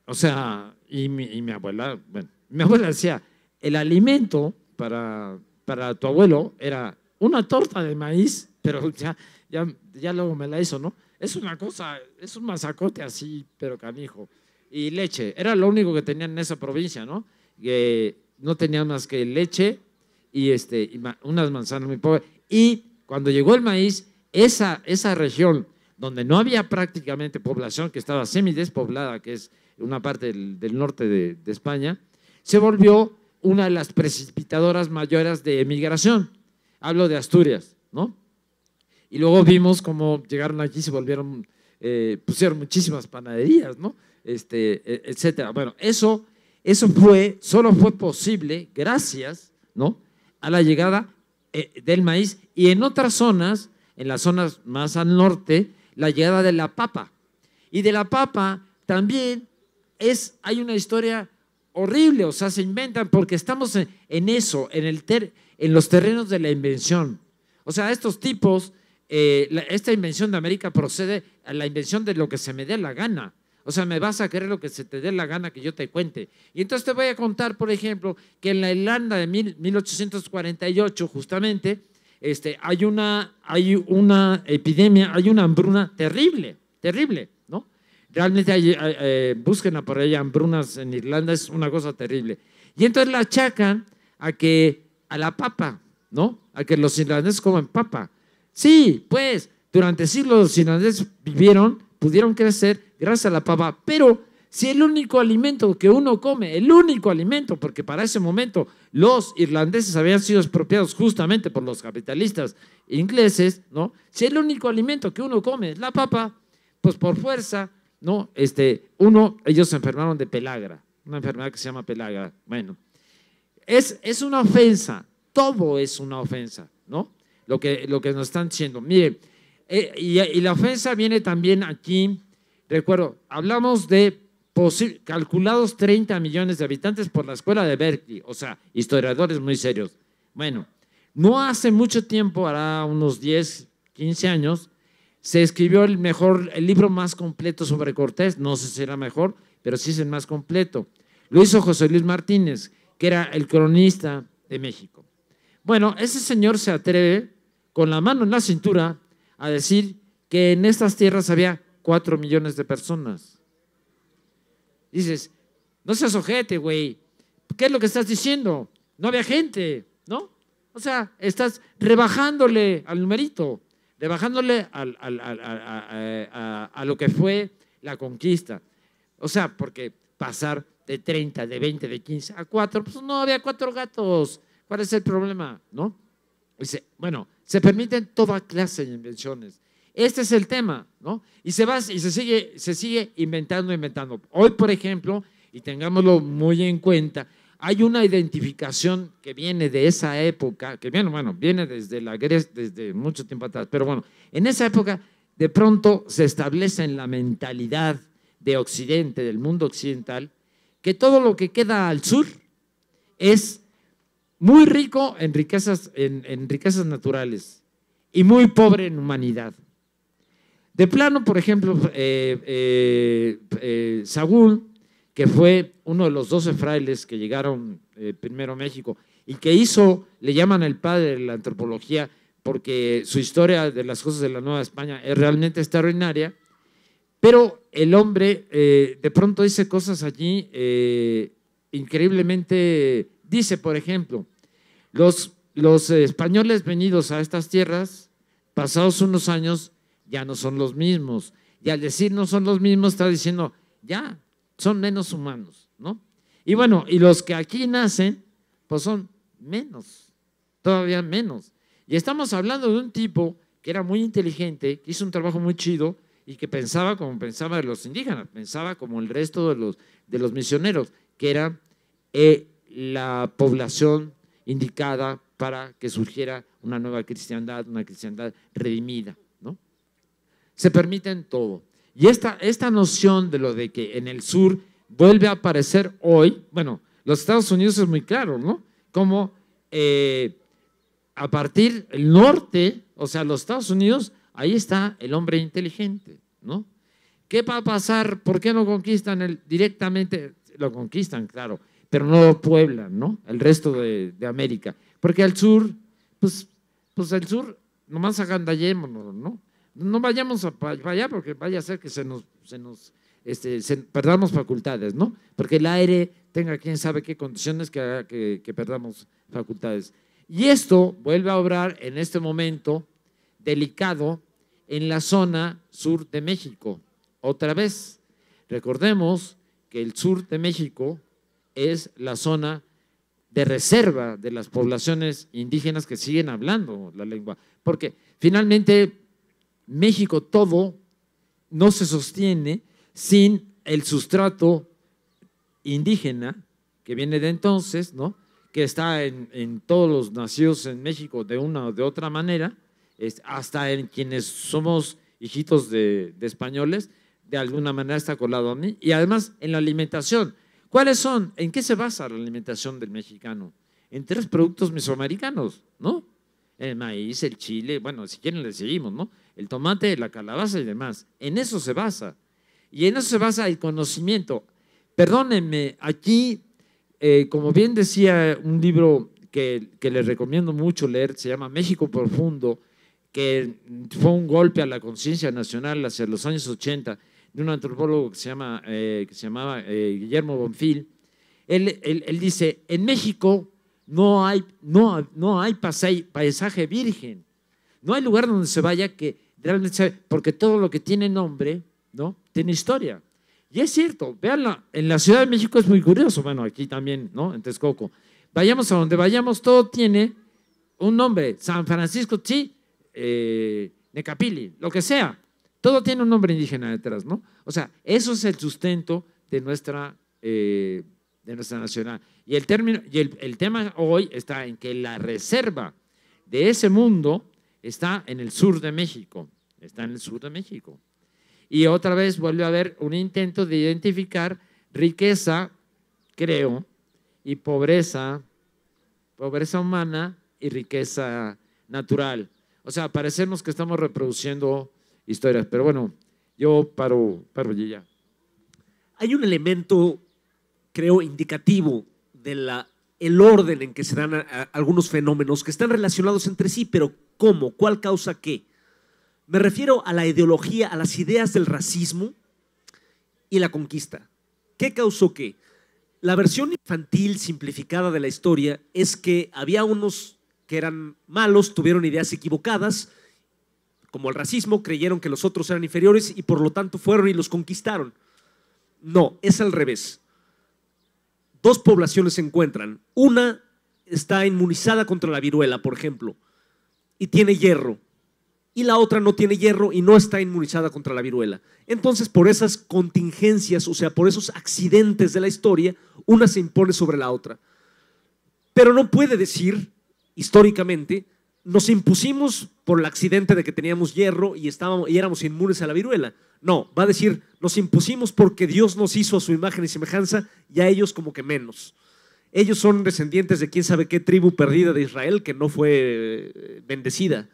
o sea, y mi abuela, bueno, mi abuela decía, el alimento para tu abuelo era una torta de maíz, pero ya luego me la hizo, ¿no? Es una cosa, es un masacote así, pero canijo. Y leche, era lo único que tenían en esa provincia, ¿no? no tenían más que leche y, unas manzanas muy pobres. Y cuando llegó el maíz, esa región donde no había prácticamente población, que estaba semidespoblada, que es una parte del norte de España, se volvió una de las precipitadoras mayores de emigración. Hablo de Asturias, ¿no? Y luego vimos cómo llegaron aquí, se volvieron, pusieron muchísimas panaderías, ¿no? Etcétera. Bueno, solo fue posible gracias, ¿no?, a la llegada del maíz, y en otras zonas, en las zonas más al norte, la llegada de la papa. Y de la papa también hay una historia horrible, o sea, se inventan, porque estamos en los terrenos de la invención. O sea, estos tipos, esta invención de América procede a la invención de lo que se me dé la gana. O sea, me vas a creer lo que se te dé la gana que yo te cuente. Y entonces te voy a contar, por ejemplo, que en la Irlanda de 1848, justamente, hay una epidemia, hay una hambruna terrible, terrible, ¿no? Realmente busquen por ahí hambrunas en Irlanda, es una cosa terrible. Y entonces la achacan a la papa, ¿no? A que los irlandeses comen papa. Sí, pues, durante siglos los irlandeses pudieron crecer gracias a la papa, pero si el único alimento que uno come, el único alimento, porque para ese momento los irlandeses habían sido expropiados justamente por los capitalistas ingleses, ¿no? Si el único alimento que uno come es la papa, pues por fuerza, ¿no? Ellos se enfermaron de pelagra, una enfermedad que se llama pelagra. Bueno, es una ofensa, todo es una ofensa, ¿no? Lo que nos están diciendo. Miren, y la ofensa viene también aquí. Recuerdo, hablamos de calculados 30 millones de habitantes por la escuela de Berkeley, o sea, historiadores muy serios. Bueno, no hace mucho tiempo, hará unos 10, 15 años, se escribió el libro más completo sobre Cortés, no sé si era mejor, pero sí es el más completo. Lo hizo José Luis Martínez, que era el cronista de México. Bueno, ese señor se atreve, con la mano en la cintura, a decir que en estas tierras había 4 millones de personas. Dices, no seas ojete, güey, ¿qué es lo que estás diciendo? No había gente, ¿no? O sea, estás rebajándole al numerito, rebajándole a lo que fue la conquista. O sea, porque pasar de 30, de 20, de 15 a 4, pues no había 4 gatos, ¿cuál es el problema? ¿No? Dice, bueno, se permiten toda clase de invenciones. Este es el tema, ¿no? Y se sigue inventando. Hoy, por ejemplo, y tengámoslo muy en cuenta, hay una identificación que viene de esa época, que viene desde la Grecia, desde mucho tiempo atrás, pero bueno, en esa época de pronto se establece en la mentalidad de Occidente, del mundo occidental, que todo lo que queda al sur es muy rico en riquezas naturales y muy pobre en humanidad. De plano, por ejemplo, Saúl, que fue uno de los 12 frailes que llegaron primero a México y que hizo, le llaman el padre de la antropología porque su historia de las cosas de la Nueva España es realmente extraordinaria, pero el hombre de pronto dice cosas allí increíblemente, dice, por ejemplo, los españoles venidos a estas tierras, pasados unos años, ya no son los mismos. Y al decir no son los mismos, está diciendo, ya, son menos humanos, ¿no? Y bueno, y los que aquí nacen, pues son menos, todavía menos. Y estamos hablando de un tipo que era muy inteligente, que hizo un trabajo muy chido y que pensaba como pensaba de los indígenas, pensaba como el resto de los misioneros, que era la población indicada para que surgiera una nueva cristiandad, una cristiandad redimida. Se permiten todo. Y esta noción de lo de que en el sur vuelve a aparecer hoy, bueno, los Estados Unidos es muy claro, ¿no? Como a partir del norte, o sea, los Estados Unidos, ahí está el hombre inteligente, ¿no? ¿Qué va a pasar? ¿Por qué no conquistan directamente? Lo conquistan, claro, pero no lo pueblan, ¿no? El resto de América. Porque al sur, pues el sur, nomás agandallémonos, ¿no? No vayamos para allá porque vaya a ser que se nos perdamos facultades, ¿no? Porque el aire tenga quién sabe qué condiciones que haga que perdamos facultades. Y esto vuelve a obrar en este momento delicado en la zona sur de México. Otra vez, recordemos que el sur de México es la zona de reserva de las poblaciones indígenas que siguen hablando la lengua, porque finalmente México todo no se sostiene sin el sustrato indígena que viene de entonces, ¿no? Que está en todos los nacidos en México de una o de otra manera, hasta en quienes somos hijitos de españoles, de alguna manera está colado a mí, y además en la alimentación. ¿Cuáles son? ¿En qué se basa la alimentación del mexicano? En tres productos mesoamericanos, ¿no? El maíz, el chile, bueno, si quieren le seguimos, ¿no? El tomate, la calabaza y demás. En eso se basa. Y en eso se basa el conocimiento. Perdónenme, aquí, como bien decía un libro que les recomiendo mucho leer, se llama México Profundo, que fue un golpe a la conciencia nacional hacia los años 80, de un antropólogo que se llamaba Guillermo Bonfil. Él dice, en México no hay paisaje virgen, no hay lugar donde se vaya que realmente porque todo lo que tiene nombre, ¿no?, tiene historia. Y es cierto, veanla, en la Ciudad de México es muy curioso, bueno, aquí también, ¿no?, en Texcoco. Vayamos a donde vayamos, todo tiene un nombre, San Francisco, sí, Necapili, lo que sea. Todo tiene un nombre indígena detrás, ¿no? O sea, eso es el sustento de nuestra nacional. Y el tema hoy está en que la reserva de ese mundo está en el sur de México, está en el sur de México. Y otra vez vuelve a haber un intento de identificar riqueza, creo, y pobreza humana y riqueza natural. O sea, parecemos que estamos reproduciendo historias, pero bueno, yo paro ya. Hay un elemento, creo, indicativo del orden en que se dan algunos fenómenos que están relacionados entre sí, pero ¿cómo? ¿Cuál causa qué? Me refiero a la ideología, a las ideas del racismo y la conquista. ¿Qué causó qué? La versión infantil simplificada de la historia es que había unos que eran malos, tuvieron ideas equivocadas, como el racismo, creyeron que los otros eran inferiores y por lo tanto fueron y los conquistaron. No, es al revés. Dos poblaciones se encuentran. Una está inmunizada contra la viruela, por ejemplo, y tiene hierro. Y la otra no tiene hierro y no está inmunizada contra la viruela. Entonces, por esas contingencias, o sea, por esos accidentes de la historia, una se impone sobre la otra. Pero no puede decir, históricamente, nos impusimos por el accidente de que teníamos hierro y éramos inmunes a la viruela. No, va a decir, nos impusimos porque Dios nos hizo a su imagen y semejanza y a ellos como que menos. Ellos son descendientes de quién sabe qué tribu perdida de Israel que no fue bendecida.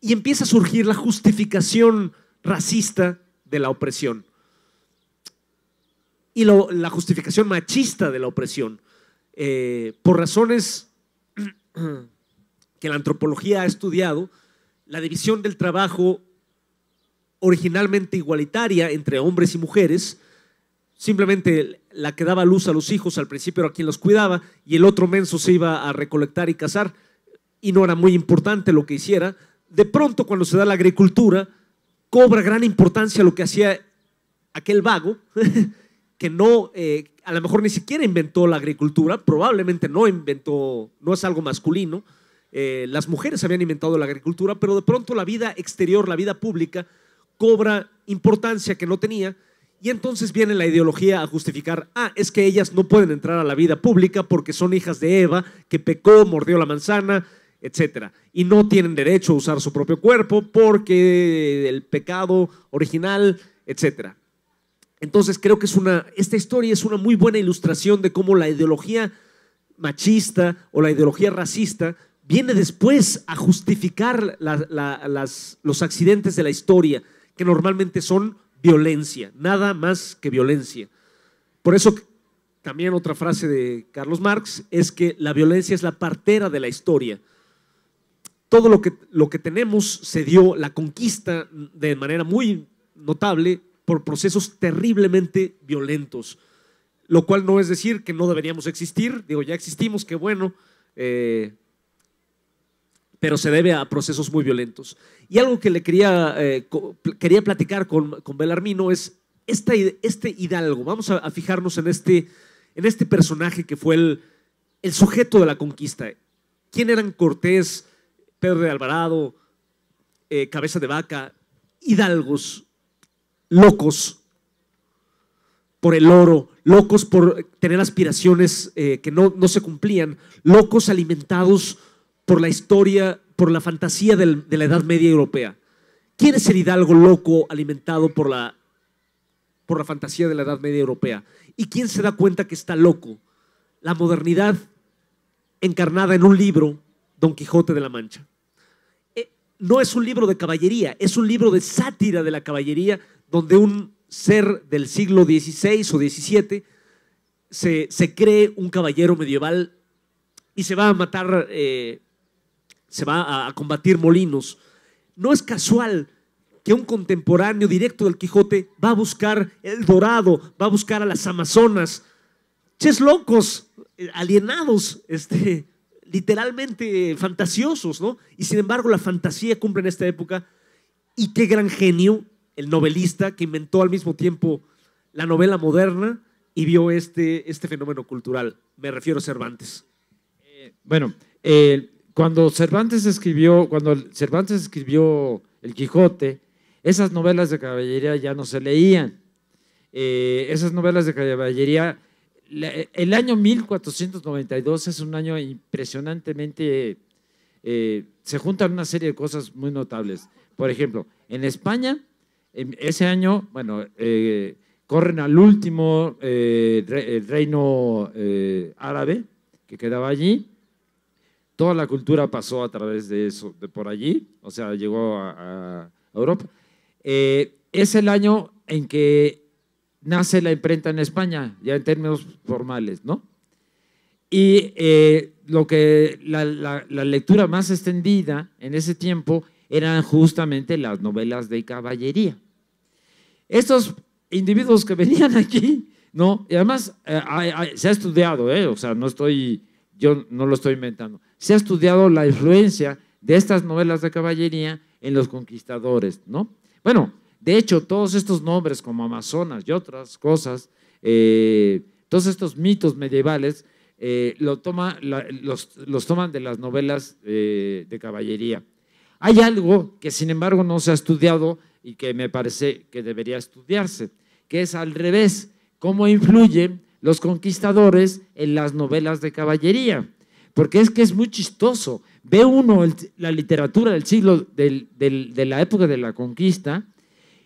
Y empieza a surgir la justificación racista de la opresión y la justificación machista de la opresión por razones que la antropología ha estudiado, la división del trabajo originalmente igualitaria entre hombres y mujeres, simplemente la que daba luz a los hijos al principio era quien los cuidaba y el otro menso se iba a recolectar y cazar y no era muy importante lo que hiciera. De pronto, cuando se da la agricultura, cobra gran importancia lo que hacía aquel vago que no, a lo mejor ni siquiera inventó la agricultura, probablemente no inventó, no es algo masculino. Las mujeres habían inventado la agricultura, pero de pronto la vida exterior, la vida pública, cobra importancia que no tenía y entonces viene la ideología a justificar, es que ellas no pueden entrar a la vida pública porque son hijas de Eva, que pecó, mordió la manzana, etc. Y no tienen derecho a usar su propio cuerpo porque el pecado original, etc. Entonces creo que esta historia es una muy buena ilustración de cómo la ideología machista o la ideología racista viene después a justificar los accidentes de la historia, que normalmente son violencia, nada más que violencia. Por eso, también otra frase de Carlos Marx es que la violencia es la partera de la historia. Todo lo que tenemos se dio, la conquista de manera muy notable, por procesos terriblemente violentos, lo cual no es decir que no deberíamos existir, digo, ya existimos, qué bueno, pero se debe a procesos muy violentos. Y algo que le quería platicar con Belarmino es este hidalgo. Vamos a fijarnos en este personaje que fue el sujeto de la conquista. ¿Quién eran Cortés, Pedro de Alvarado, Cabeza de Vaca? Hidalgos, locos por el oro, locos por tener aspiraciones que no se cumplían, locos alimentados por la historia, por la fantasía de la Edad Media europea. ¿Quién es el hidalgo loco alimentado por la fantasía de la Edad Media europea? ¿Y quién se da cuenta que está loco? La modernidad encarnada en un libro, Don Quijote de la Mancha. No es un libro de caballería, es un libro de sátira de la caballería, donde un ser del siglo XVI o XVII se cree un caballero medieval y se va a matar... se va a combatir molinos. No es casual que un contemporáneo directo del Quijote va a buscar el Dorado, va a buscar a las Amazonas. Ches locos, alienados, literalmente fantasiosos, ¿no? Y sin embargo la fantasía cumple en esta época. Y qué gran genio el novelista que inventó al mismo tiempo la novela moderna y vio este fenómeno cultural. Me refiero a Cervantes. Cuando Cervantes escribió El Quijote, esas novelas de caballería ya no se leían. Esas novelas de caballería, el año 1492 es un año impresionantemente, se juntan una serie de cosas muy notables. Por ejemplo, en España, en ese año, corren al último reino árabe que quedaba allí. Toda la cultura pasó a través de eso, de por allí, o sea, llegó a Europa. Es el año en que nace la imprenta en España, ya en términos formales, ¿no? Y la lectura más extendida en ese tiempo eran justamente las novelas de caballería. Estos individuos que venían aquí, ¿no? Y además se ha estudiado, o sea, yo no lo estoy inventando. Se ha estudiado la influencia de estas novelas de caballería en los conquistadores, ¿no? Bueno, de hecho, todos estos nombres como Amazonas y otras cosas, todos estos mitos medievales, los toman de las novelas de caballería. Hay algo que, sin embargo, no se ha estudiado y que me parece que debería estudiarse, que es al revés, cómo influyen los conquistadores en las novelas de caballería, porque es que es muy chistoso. Ve uno la literatura del siglo, de la época de la conquista,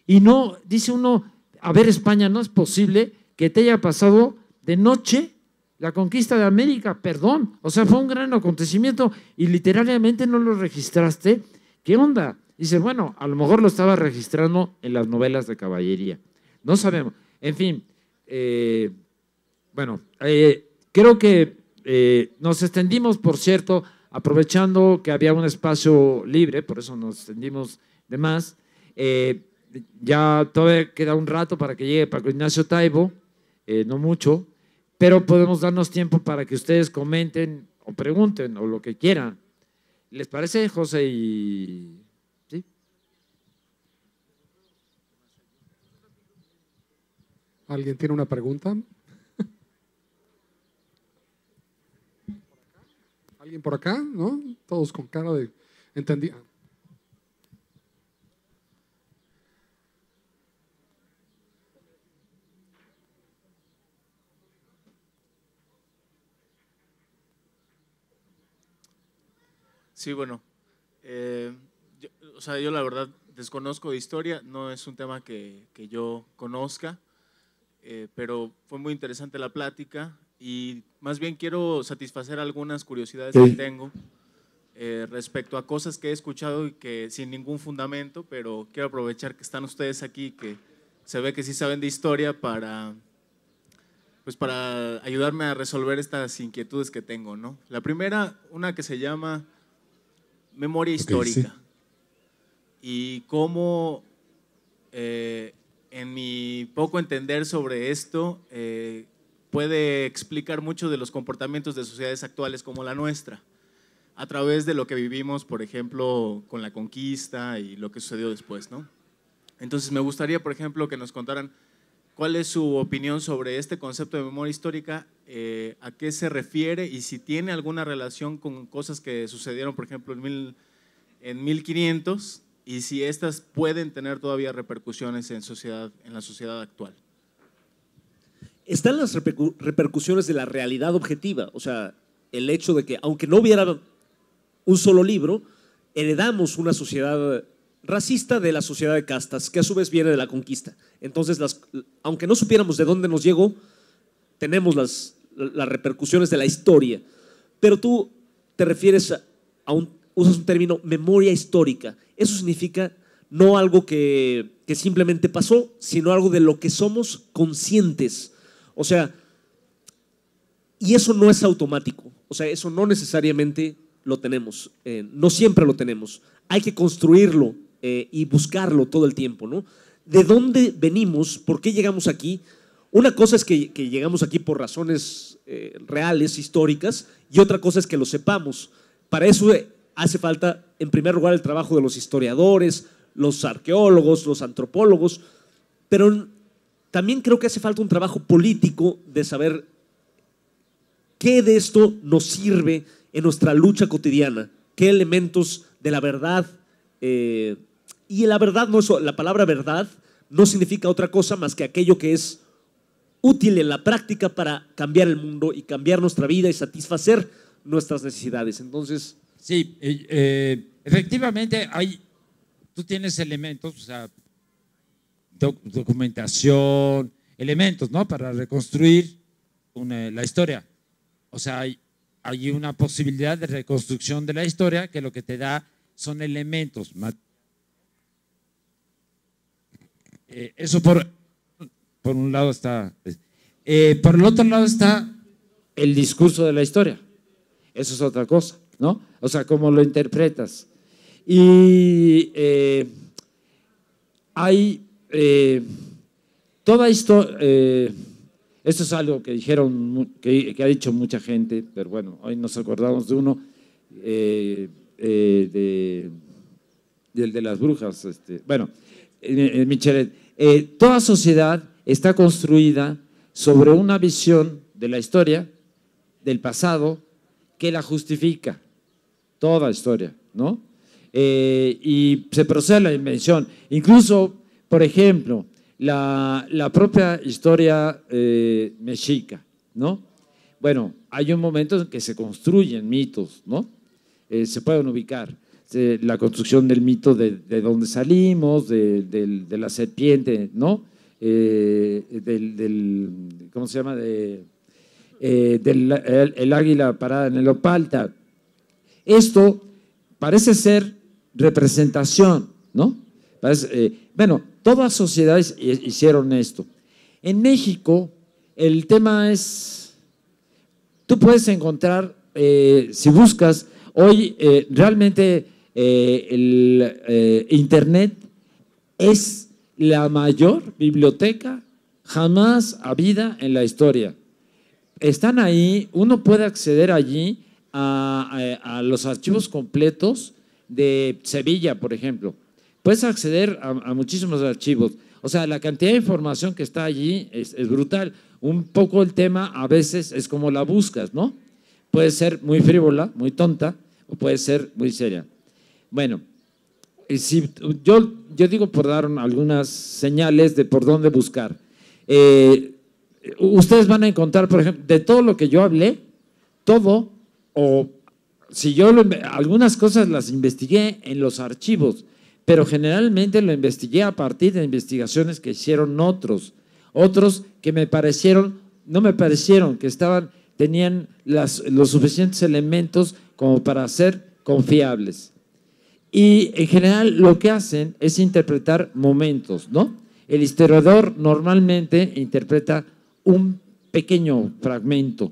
y no dice uno, a ver, España, no es posible que te haya pasado de noche la conquista de América, perdón, o sea, fue un gran acontecimiento y literariamente no lo registraste, ¿qué onda? Dice, bueno, a lo mejor lo estaba registrando en las novelas de caballería, no sabemos, en fin… Bueno, creo que nos extendimos, por cierto, aprovechando que había un espacio libre, por eso nos extendimos de más. Ya todavía queda un rato para que llegue Paco Ignacio Taibo, no mucho, pero podemos darnos tiempo para que ustedes comenten o pregunten o lo que quieran. ¿Les parece, José? ¿Sí? ¿Alguien tiene una pregunta? ¿Alguien por acá? ¿No? Todos con cara de entendida. Sí, bueno, yo la verdad desconozco de historia, no es un tema que yo conozca, pero fue muy interesante la plática. Y más bien quiero satisfacer algunas curiosidades que tengo respecto a cosas que he escuchado y que sin ningún fundamento, pero quiero aprovechar que están ustedes aquí, que se ve que sí saben de historia para ayudarme a resolver estas inquietudes que tengo, ¿no? La primera, una que se llama Memoria Histórica, y cómo en mi poco entender sobre esto, puede explicar mucho de los comportamientos de sociedades actuales como la nuestra, a través de lo que vivimos, por ejemplo, con la conquista y lo que sucedió después, ¿no? Entonces me gustaría, por ejemplo, que nos contaran cuál es su opinión sobre este concepto de memoria histórica, a qué se refiere y si tiene alguna relación con cosas que sucedieron, por ejemplo, en 1500, y si estas pueden tener todavía repercusiones en la sociedad actual. Están las repercusiones de la realidad objetiva, o sea, el hecho de que, aunque no hubiera un solo libro, heredamos una sociedad racista de la sociedad de castas, que a su vez viene de la conquista. Entonces, aunque no supiéramos de dónde nos llegó, tenemos las repercusiones de la historia. Pero tú te refieres usas un término, memoria histórica. Eso significa no algo que simplemente pasó, sino algo de lo que somos conscientes. O sea, y eso no es automático. O sea, eso no necesariamente lo tenemos. No siempre lo tenemos. Hay que construirlo y buscarlo todo el tiempo, ¿no? ¿De dónde venimos? ¿Por qué llegamos aquí? Una cosa es que llegamos aquí por razones reales, históricas, y otra cosa es que lo sepamos. Para eso hace falta, en primer lugar, el trabajo de los historiadores, los arqueólogos, los antropólogos, pero también creo que hace falta un trabajo político de saber qué de esto nos sirve en nuestra lucha cotidiana, qué elementos de la verdad, y la verdad no es, la palabra verdad no significa otra cosa más que aquello que es útil en la práctica para cambiar el mundo y cambiar nuestra vida y satisfacer nuestras necesidades. Entonces… Sí, efectivamente hay… Tú tienes elementos, o sea, documentación, elementos, ¿no? Para reconstruir la historia. O sea, hay una posibilidad de reconstrucción de la historia que lo que te da son elementos. Eso por un lado está… por el otro lado está el discurso de la historia. Eso es otra cosa, ¿no? O sea, cómo lo interpretas. Y hay toda esto, esto es algo que dijeron, que ha dicho mucha gente, pero bueno, hoy nos acordamos de uno, del de las brujas, bueno, Michelet. Toda sociedad está construida sobre una visión de la historia, del pasado, que la justifica, toda historia, ¿no? Y se procede a la invención. Incluso, por ejemplo, la propia historia mexica, ¿no? Bueno, hay un momento en que se construyen mitos, ¿no? Se pueden ubicar la construcción del mito de dónde salimos, de la serpiente, ¿no? ¿Cómo se llama? El águila parada en el Opalta. Esto parece ser representación, ¿no? Parece, bueno, todas sociedades hicieron esto. En México, el tema es, tú puedes encontrar, si buscas, hoy realmente Internet es la mayor biblioteca jamás habida en la historia. Están ahí, uno puede acceder allí a los archivos completos de Sevilla, por ejemplo. Puedes acceder a muchísimos archivos. O sea, la cantidad de información que está allí es brutal. Un poco el tema a veces es como la buscas, ¿no? Puede ser muy frívola, muy tonta, o puede ser muy seria. Bueno, si, yo digo por dar algunas señales de por dónde buscar. Ustedes van a encontrar, por ejemplo, de todo lo que yo hablé, todo, o si yo algunas cosas las investigué en los archivos, pero generalmente lo investigué a partir de investigaciones que hicieron otros que me parecieron, no me parecieron que estaban, tenían los suficientes elementos como para ser confiables. Y en general lo que hacen es interpretar momentos, ¿no? El historiador normalmente interpreta un pequeño fragmento.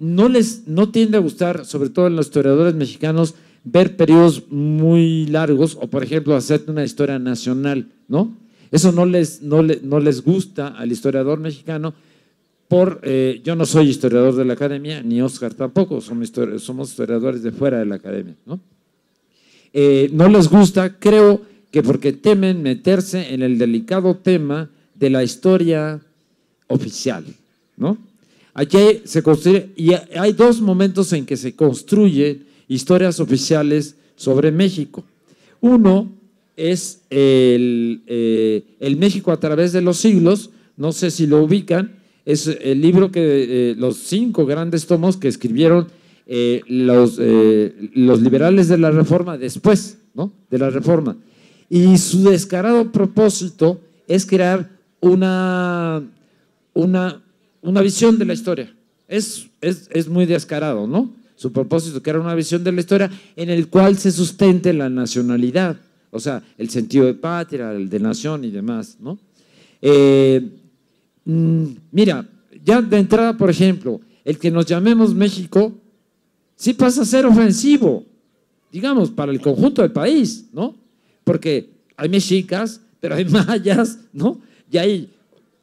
No tiende a gustar, sobre todo en los historiadores mexicanos, ver periodos muy largos o, por ejemplo, hacer una historia nacional, ¿no? Eso no les gusta al historiador mexicano. Yo no soy historiador de la academia, ni Oscar tampoco, somos historiadores de fuera de la academia, ¿no? No les gusta, creo que porque temen meterse en el delicado tema de la historia oficial, ¿no? Aquí se construye, y hay dos momentos en que se construyen historias oficiales sobre México. Uno es el México a través de los siglos, no sé si lo ubican, es el libro que los 5 grandes tomos que escribieron los liberales de la Reforma después, ¿no?, de la Reforma. Y su descarado propósito es crear una visión de la historia. Es muy descarado, ¿no? Su propósito, crear una visión de la historia en el cual se sustente la nacionalidad, o sea, el sentido de patria, el de nación y demás, ¿no? Mira, ya de entrada, por ejemplo, el que nos llamemos México, sí pasa a ser ofensivo, digamos, para el conjunto del país, ¿no? Porque hay mexicas, pero hay mayas, ¿no? Y hay,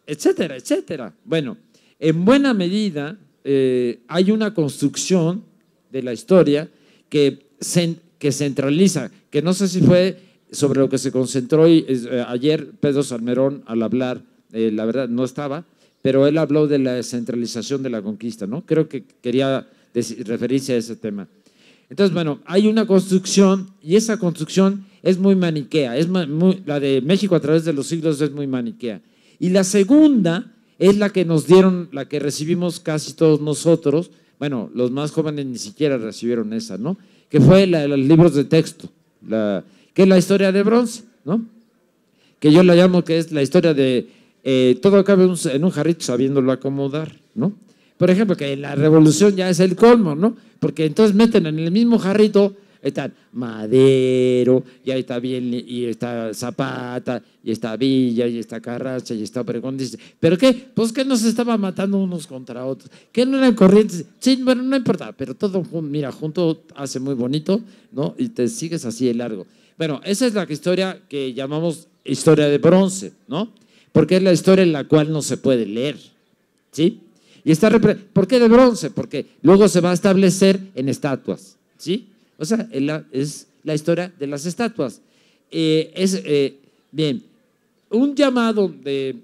etcétera, etcétera. Bueno, en buena medida hay una construcción de la historia que centraliza, que no sé si fue sobre lo que se concentró ayer Pedro Salmerón al hablar. La verdad no estaba, pero él habló de la descentralización de la conquista, ¿no? Creo que quería referirse a ese tema. Entonces, bueno, hay una construcción y esa construcción es muy maniquea, la de México a través de los siglos es muy maniquea. Y la segunda es la que nos dieron, la que recibimos casi todos nosotros, bueno, los más jóvenes ni siquiera recibieron esa, ¿no? Que fue la de los libros de texto, que es la historia de bronce, ¿no? Que yo la llamo que es la historia de… todo cabe en un jarrito sabiéndolo acomodar, ¿no? Por ejemplo, que en la revolución ya es el colmo, ¿no? Porque entonces meten en el mismo jarrito, ahí está Madero, y ahí está bien, y está Zapata, y está Villa, y está Carranza, y está Obregón. ¿Pero qué? Pues que no se estaba matando unos contra otros, que no eran corrientes, sí, bueno, no importa, pero todo, mira, junto hace muy bonito, ¿no? Y te sigues así de largo. Bueno, esa es la historia que llamamos historia de bronce, ¿no? Porque es la historia en la cual no se puede leer, ¿sí? Y está ¿por qué de bronce? Porque luego se va a establecer en estatuas, ¿sí? O sea, es la historia de las estatuas. Bien, un llamado de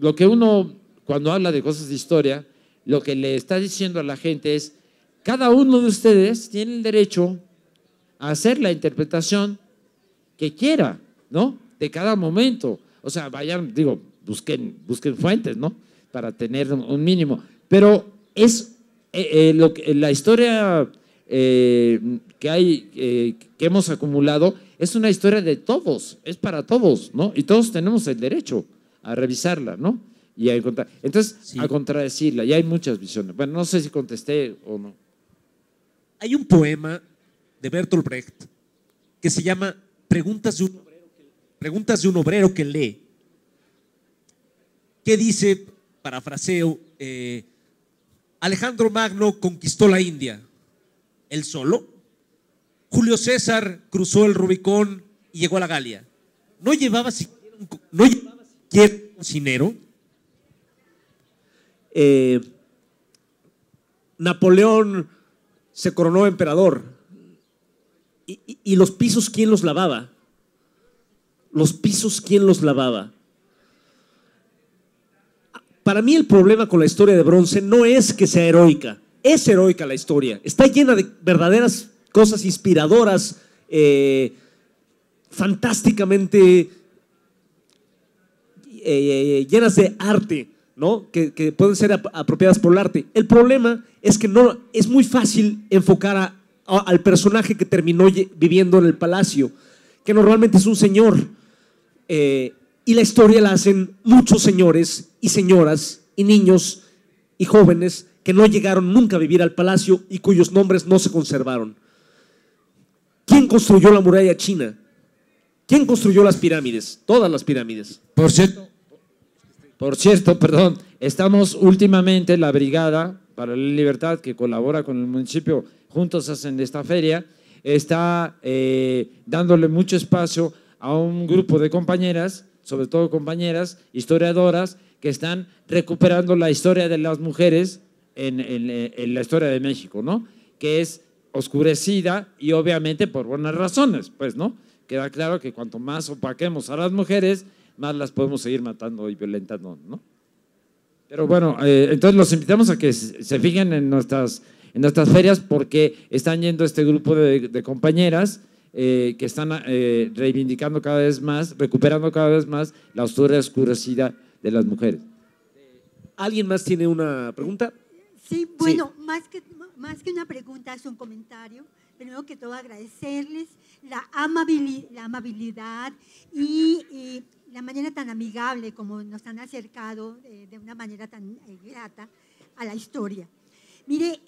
lo que uno, cuando habla de cosas de historia, lo que le está diciendo a la gente es, cada uno de ustedes tiene el derecho a hacer la interpretación que quiera, ¿no?, de cada momento. O sea, vayan, digo, busquen fuentes, ¿no?, para tener un mínimo. Pero es la historia que hemos acumulado es una historia de todos, es para todos, ¿no? Y todos tenemos el derecho a revisarla, ¿no? Y a encontrar. Entonces, sí, a contradecirla. Y hay muchas visiones. Bueno, no sé si contesté o no. Hay un poema de Bertolt Brecht que se llama Preguntas de un obrero que lee, que dice, parafraseo, Alejandro Magno conquistó la India, ¿él solo? Julio César cruzó el Rubicón y llegó a la Galia. ¿No llevaba siquiera un cocinero? Napoleón se coronó emperador. ¿Y los pisos quién los lavaba? Los pisos, ¿quién los lavaba? Para mí el problema con la historia de bronce no es que sea heroica, es heroica la historia, está llena de verdaderas cosas inspiradoras, fantásticamente llenas de arte, ¿no?, que pueden ser apropiadas por el arte. El problema es que no es muy fácil enfocar al personaje que terminó viviendo en el palacio, que normalmente es un señor, y la historia la hacen muchos señores y señoras y niños y jóvenes que no llegaron nunca a vivir al palacio y cuyos nombres no se conservaron. ¿Quién construyó la muralla china? ¿Quién construyó las pirámides? Todas las pirámides. Por cierto, perdón, estamos últimamente la Brigada para Leer en Libertad, que colabora con el municipio, juntos hacen esta feria, está dándole mucho espacio a un grupo de compañeras sobre todo compañeras, historiadoras, que están recuperando la historia de las mujeres en la historia de México, ¿no? Que es oscurecida y obviamente por buenas razones, pues, ¿no? Queda claro que cuanto más opaquemos a las mujeres, más las podemos seguir matando y violentando, ¿no? Pero bueno, entonces los invitamos a que se fijen en nuestras ferias, porque están yendo este grupo de compañeras que están reivindicando cada vez más, recuperando cada vez más la historia oscurecida de las mujeres. ¿Alguien más tiene una pregunta? Sí, bueno, sí. Más que una pregunta es un comentario. Primero que todo, agradecerles la amabilidad y la manera tan amigable como nos han acercado de una manera tan grata a la historia. Mire,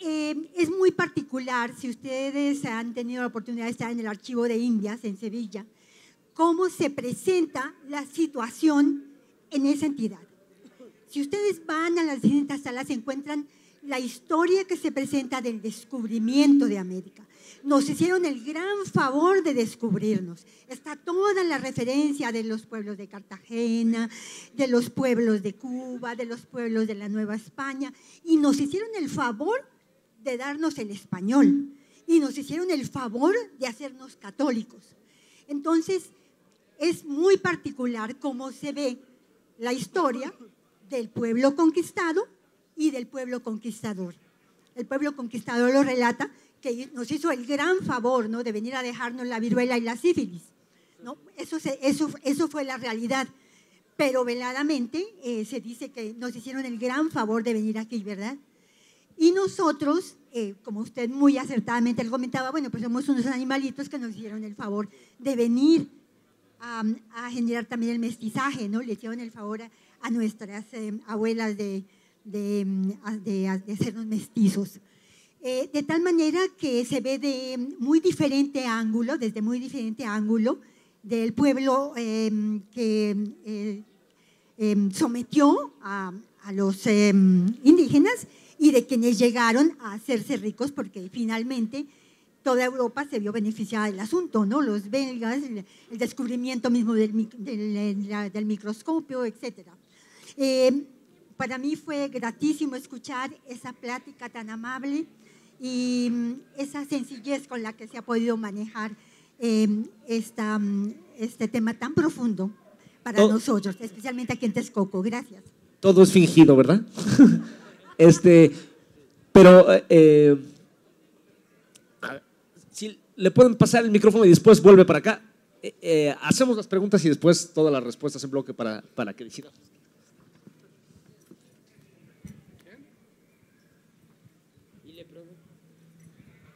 es muy particular, si ustedes han tenido la oportunidad de estar en el Archivo de Indias en Sevilla, cómo se presenta la situación en esa entidad. Si ustedes van a las distintas salas, se encuentran la historia que se presenta del descubrimiento de América. Nos hicieron el gran favor de descubrirnos. Está toda la referencia de los pueblos de Cartagena, de los pueblos de Cuba, de los pueblos de la Nueva España, y nos hicieron el favor de darnos el español, y nos hicieron el favor de hacernos católicos. Entonces, es muy particular cómo se ve la historia del pueblo conquistado y del pueblo conquistador. El pueblo conquistador lo relata que nos hizo el gran favor, ¿no?, de venir a dejarnos la viruela y la sífilis, ¿no? Eso fue la realidad, pero veladamente se dice que nos hicieron el gran favor de venir aquí, ¿verdad? Y nosotros, como usted muy acertadamente lo comentaba, bueno, pues somos unos animalitos que nos hicieron el favor de venir a generar también el mestizaje, ¿no? Le hicieron el favor a nuestras abuelas de hacernos mestizos. De tal manera que se ve de muy diferente ángulo, desde muy diferente ángulo, del pueblo que sometió a los indígenas y de quienes llegaron a hacerse ricos, porque finalmente toda Europa se vio beneficiada del asunto, ¿no? Los belgas, el descubrimiento mismo del microscopio, etc. Para mí fue gratísimo escuchar esa plática tan amable y esa sencillez con la que se ha podido manejar este tema tan profundo para nosotros, especialmente aquí en Texcoco. Gracias. Todo es fingido, ¿verdad? Pero si le pueden pasar el micrófono y después vuelve para acá. Hacemos las preguntas y después todas las respuestas en bloque para que decidamos.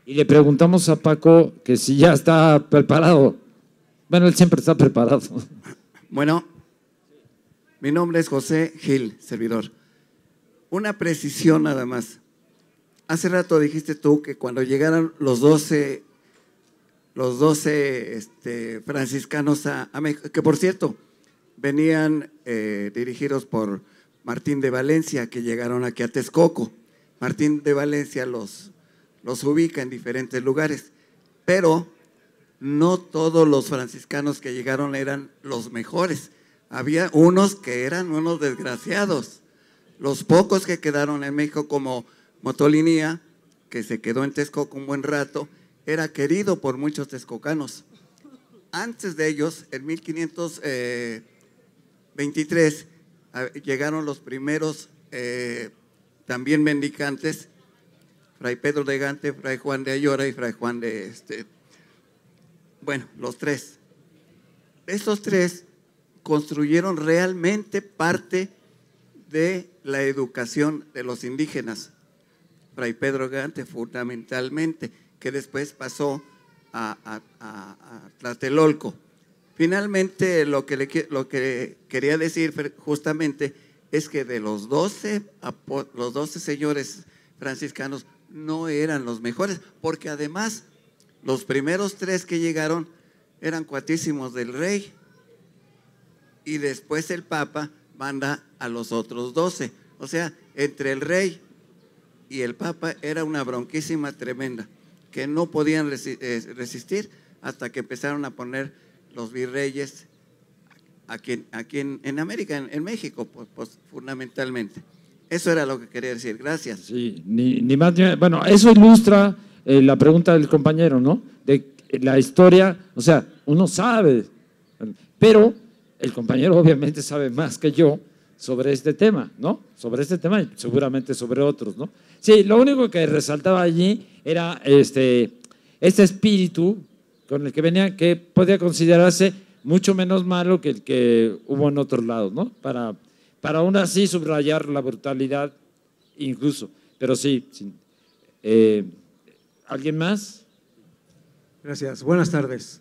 Y le preguntamos a Paco que si ya está preparado. Bueno, él siempre está preparado. Bueno, mi nombre es José Gil, servidor. Una precisión nada más. Hace rato dijiste tú que cuando llegaron los 12 franciscanos a México, que por cierto, venían dirigidos por Martín de Valencia, que llegaron aquí a Texcoco. Martín de Valencia los ubica en diferentes lugares, pero no todos los franciscanos que llegaron eran los mejores. Había unos que eran unos desgraciados. Los pocos que quedaron en México, como Motolinía, que se quedó en Texcoco un buen rato, era querido por muchos texcocanos. Antes de ellos, en 1523, llegaron los primeros también mendicantes, Fray Pedro de Gante, Fray Juan de Ayora y Fray Juan de… Bueno, los tres. Estos tres construyeron realmente parte de la educación de los indígenas. Fray Pedro de Gante fundamentalmente, que después pasó a Tlatelolco. Finalmente, lo que quería decir justamente es que de los 12 señores franciscanos, no eran los mejores, porque además los primeros tres que llegaron eran cuatísimos del rey y después el Papa manda a los otros 12. O sea, entre el rey y el Papa era una bronquísima tremenda que no podían resistir hasta que empezaron a poner los virreyes aquí en América, en México, pues, fundamentalmente. Eso era lo que quería decir, gracias. Sí, ni más, bueno, eso ilustra la pregunta del compañero, ¿no? De la historia, o sea, uno sabe, pero el compañero obviamente sabe más que yo sobre este tema, ¿no? Sobre este tema y seguramente sobre otros, ¿no? Sí, lo único que resaltaba allí era este espíritu con el que venía, que podía considerarse mucho menos malo que el que hubo en otros lados, ¿no? Para aún así subrayar la brutalidad incluso. Pero sí, ¿alguien más? Gracias, buenas tardes.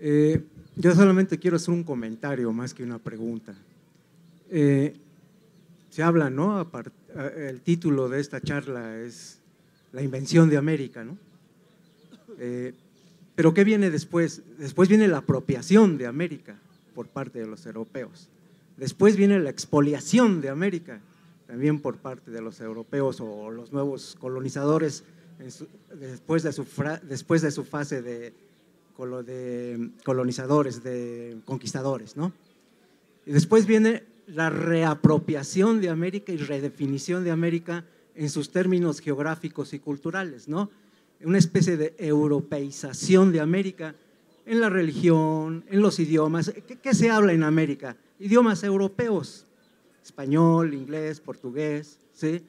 Yo solamente quiero hacer un comentario más que una pregunta. Se habla, ¿no? El título de esta charla es La invención de América, ¿no? Pero ¿qué viene después? Después viene la apropiación de América por parte de los europeos. Después viene la expoliación de América, también por parte de los europeos o los nuevos colonizadores después de su fase de colonizadores, de conquistadores, ¿no? Y después viene la reapropiación de América y redefinición de América en sus términos geográficos y culturales, ¿no? Una especie de europeización de América en la religión, en los idiomas. ¿Qué se habla en América? Idiomas europeos, español, inglés, portugués, ¿sí?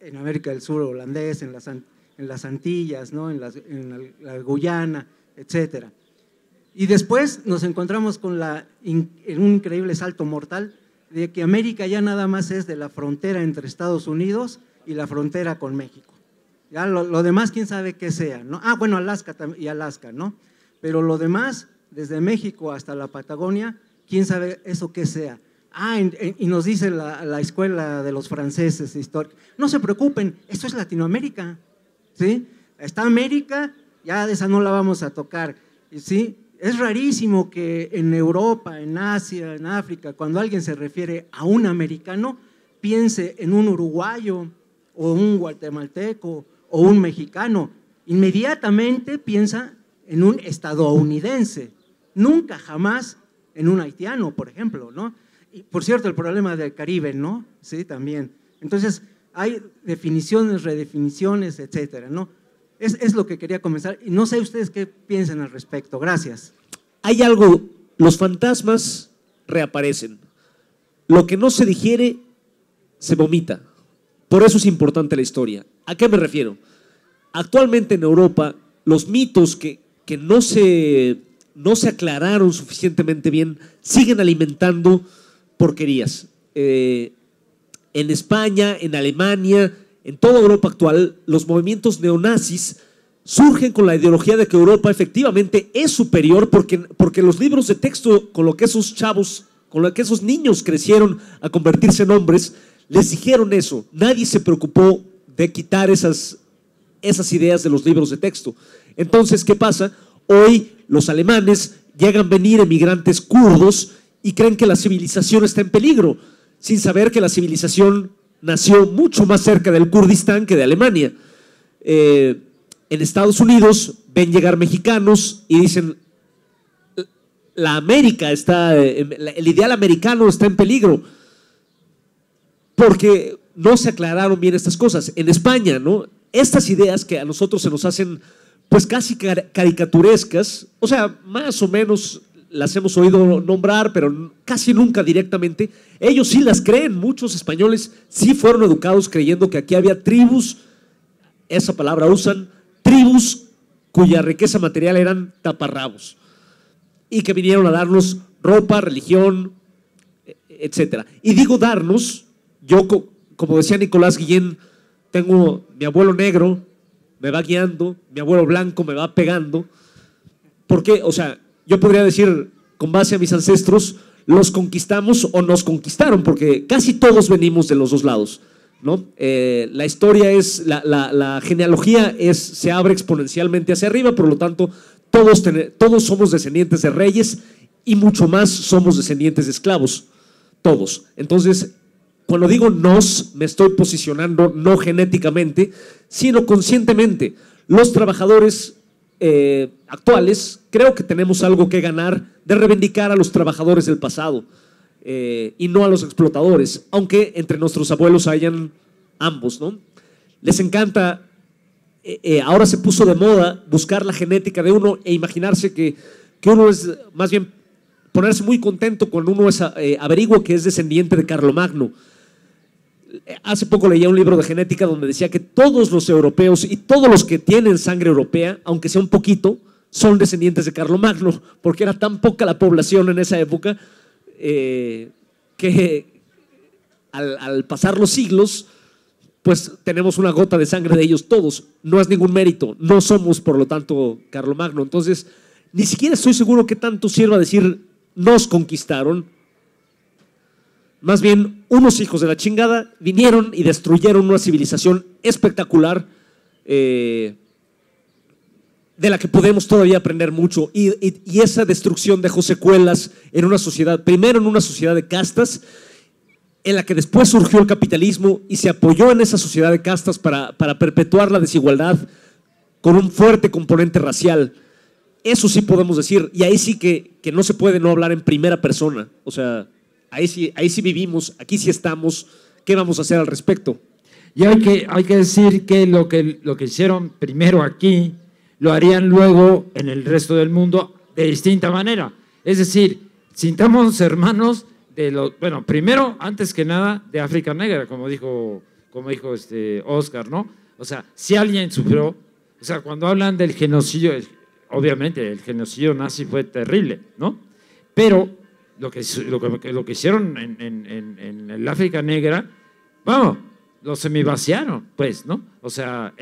En América del Sur, holandés, en las Antillas, ¿no? en la Guyana, etc. Y después nos encontramos con en un increíble salto mortal de que América ya nada más es de la frontera entre Estados Unidos y la frontera con México. Ya lo demás, quién sabe qué sea, ¿no? Ah, bueno, Alaska, ¿no? Pero lo demás, desde México hasta la Patagonia, quién sabe eso qué sea. Ah, y nos dice la escuela de los franceses histórica, no se preocupen, esto es Latinoamérica, ¿sí? Está América, ya de esa no la vamos a tocar, ¿sí? Es rarísimo que en Europa, en Asia, en África, cuando alguien se refiere a un americano, piense en un uruguayo o un guatemalteco o un mexicano, inmediatamente piensa en un estadounidense, nunca jamás en un haitiano, por ejemplo, ¿no? Y, por cierto, el problema del Caribe, ¿no? Sí, también. Entonces, hay definiciones, redefiniciones, etcétera, ¿no? Es lo que quería comenzar, y no sé ustedes qué piensan al respecto, gracias. Hay algo, los fantasmas reaparecen, lo que no se digiere se vomita, por eso es importante la historia. ¿A qué me refiero? Actualmente en Europa, los mitos que no se aclararon suficientemente bien, siguen alimentando porquerías. En España, en Alemania, en toda Europa actual, los movimientos neonazis surgen con la ideología de que Europa efectivamente es superior porque los libros de texto con lo que esos niños crecieron a convertirse en hombres, les dijeron eso. Nadie se preocupó de quitar esas ideas de los libros de texto. Entonces, ¿qué pasa? Hoy los alemanes llegan emigrantes kurdos y creen que la civilización está en peligro, sin saber que la civilización nació mucho más cerca del Kurdistán que de Alemania. En Estados Unidos ven llegar mexicanos y dicen, la América el ideal americano está en peligro, porque no se aclararon bien estas cosas. En España, ¿no? Estas ideas que a nosotros se nos hacen pues casi caricaturescas, o sea, más o menos las hemos oído nombrar, pero casi nunca directamente, ellos sí las creen, muchos españoles sí fueron educados creyendo que aquí había tribus, esa palabra usan, tribus cuya riqueza material eran taparrabos y que vinieron a darnos ropa, religión, etc. Y digo darnos, yo como decía Nicolás Guillén, tengo mi abuelo negro, me va guiando, mi abuelo blanco me va pegando, porque, o sea, yo podría decir, con base a mis ancestros, los conquistamos o nos conquistaron, porque casi todos venimos de los dos lados, ¿no? La historia es, la genealogía se abre exponencialmente hacia arriba, por lo tanto, todos somos descendientes de reyes y mucho más somos descendientes de esclavos, todos. Entonces, cuando digo nos, me estoy posicionando no genéticamente, sino conscientemente. Los trabajadores actuales, creo que tenemos algo que ganar de reivindicar a los trabajadores del pasado y no a los explotadores, aunque entre nuestros abuelos hayan ambos, ¿no? Les encanta, ahora se puso de moda buscar la genética de uno e imaginarse que uno es, más bien ponerse muy contento con uno es, averiguo que es descendiente de Carlomagno. Hace poco leía un libro de genética donde decía que todos los europeos y todos los que tienen sangre europea, aunque sea un poquito, son descendientes de Carlomagno, porque era tan poca la población en esa época que al pasar los siglos, pues tenemos una gota de sangre de ellos todos. No es ningún mérito, no somos por lo tanto Carlomagno. Entonces, ni siquiera estoy seguro que tanto sirva decir nos conquistaron. Más bien, unos hijos de la chingada vinieron y destruyeron una civilización espectacular de la que podemos todavía aprender mucho. Y esa destrucción dejó secuelas en una sociedad, primero en una sociedad de castas, en la que después surgió el capitalismo y se apoyó en esa sociedad de castas para perpetuar la desigualdad con un fuerte componente racial. Eso sí podemos decir, y ahí sí que no se puede no hablar en primera persona, o sea… Ahí sí vivimos, aquí sí estamos, ¿qué vamos a hacer al respecto? Y hay que decir que lo que hicieron primero aquí, lo harían luego en el resto del mundo de distinta manera. Es decir, sintamos hermanos de los… Bueno, primero, antes que nada, de África Negra, como dijo Oscar, ¿no? O sea, si alguien sufrió… O sea, cuando hablan del genocidio, obviamente el genocidio nazi fue terrible, ¿no? Pero… Lo que hicieron en el África Negra, vamos, lo semivaciaron, pues, ¿no? O sea,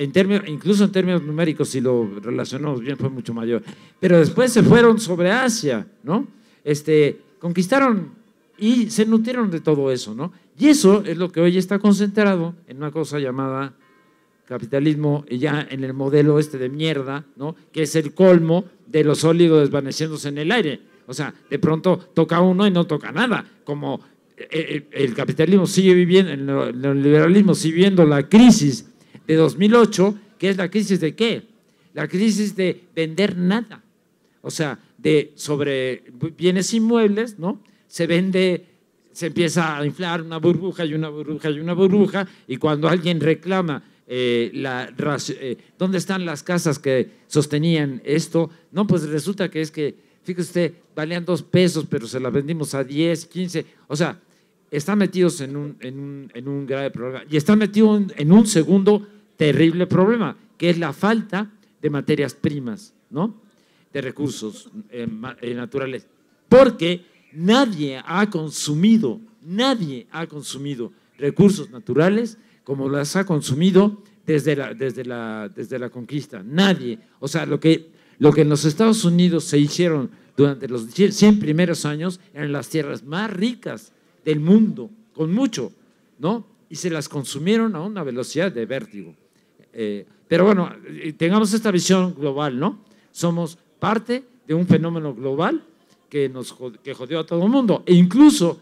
incluso en términos numéricos, si lo relacionamos bien, fue mucho mayor. Pero después se fueron sobre Asia, ¿no? Conquistaron y se nutrieron de todo eso, ¿no? Y eso es lo que hoy está concentrado en una cosa llamada capitalismo, y ya en el modelo de mierda, ¿no? Que es el colmo de lo sólido desvaneciéndose en el aire. O sea, de pronto toca uno y no toca nada, como el capitalismo sigue viviendo, el neoliberalismo sigue viviendo la crisis de 2008, que es la crisis de ¿qué? La crisis de vender nada, o sea, sobre bienes inmuebles, ¿no? Se vende, se empieza a inflar una burbuja y una burbuja y una burbuja, y cuando alguien reclama… ¿dónde están las casas que sostenían esto? No, pues resulta que es que… Fíjese usted, valían 2 pesos, pero se las vendimos a 10, 15. O sea, están metidos en un grave problema. Y están metidos en un segundo terrible problema, que es la falta de materias primas, ¿no? De recursos naturales. Porque nadie ha consumido recursos naturales como las ha consumido desde la conquista. Nadie. O sea, lo que en los Estados Unidos se hicieron durante los 100 primeros años eran las tierras más ricas del mundo, con mucho, ¿no? Y se las consumieron a una velocidad de vértigo. Pero bueno, tengamos esta visión global, ¿no? Somos parte de un fenómeno global que jodió a todo el mundo. E incluso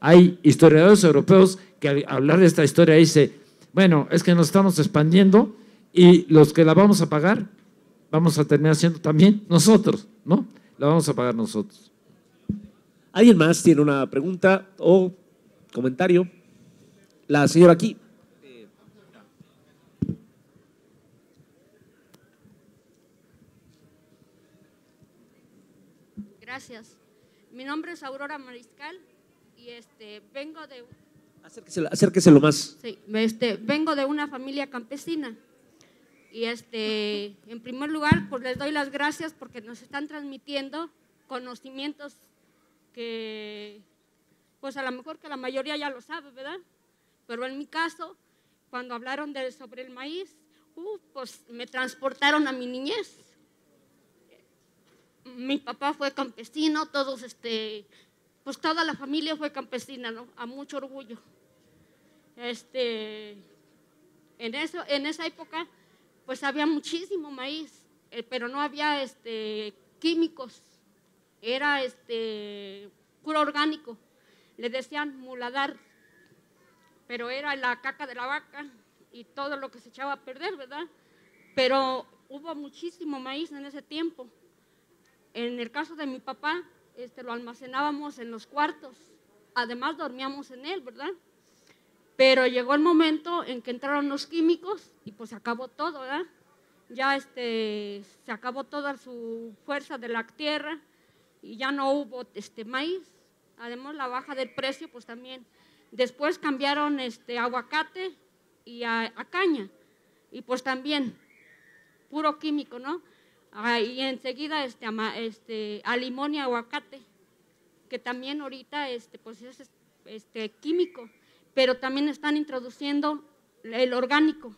hay historiadores europeos que al hablar de esta historia dicen, bueno, es que nos estamos expandiendo y los que la vamos a pagar vamos a terminar siendo también nosotros, ¿no? La vamos a pagar nosotros. ¿Alguien más tiene una pregunta o comentario? La señora aquí. Gracias. Mi nombre es Aurora Mariscal y vengo de… Acérqueselo más. Sí, vengo de una familia campesina. Y en primer lugar, pues les doy las gracias porque nos están transmitiendo conocimientos que, pues a lo mejor que la mayoría ya lo sabe, ¿verdad? Pero en mi caso, cuando hablaron sobre el maíz, pues me transportaron a mi niñez. Mi papá fue campesino, todos, pues toda la familia fue campesina, ¿no? A mucho orgullo. En esa época… pues había muchísimo maíz, pero no había químicos, era puro orgánico, le decían muladar, pero era la caca de la vaca y todo lo que se echaba a perder, ¿verdad? Pero hubo muchísimo maíz en ese tiempo. En el caso de mi papá, lo almacenábamos en los cuartos, además dormíamos en él, ¿verdad? Pero llegó el momento en que entraron los químicos y pues se acabó todo, ¿verdad? Ya se acabó toda su fuerza de la tierra y ya no hubo maíz. Además, la baja del precio, pues también. Después cambiaron aguacate y a caña y pues también puro químico, ¿no? Y enseguida a limón y aguacate, que también ahorita pues es químico, pero también están introduciendo el orgánico.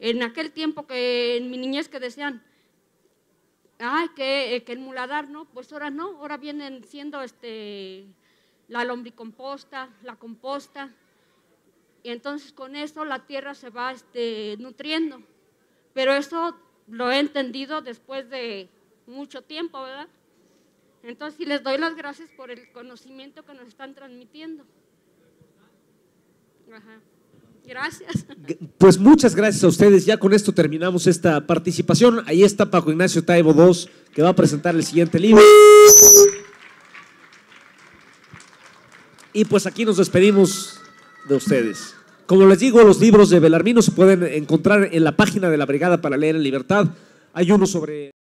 En aquel tiempo que en mi niñez que decían, ay, que el muladar, ¿no? Pues ahora no, ahora vienen siendo la lombricomposta, la composta, y entonces con eso la tierra se va nutriendo. Pero eso lo he entendido después de mucho tiempo, ¿verdad? Entonces, sí les doy las gracias por el conocimiento que nos están transmitiendo. Ajá. Gracias. Pues muchas gracias a ustedes. Ya con esto terminamos esta participación. Ahí está Paco Ignacio Taibo II, que va a presentar el siguiente libro. Y pues aquí nos despedimos de ustedes. Como les digo, los libros de Belarmino se pueden encontrar en la página de la Brigada para Leer en Libertad. Hay uno sobre…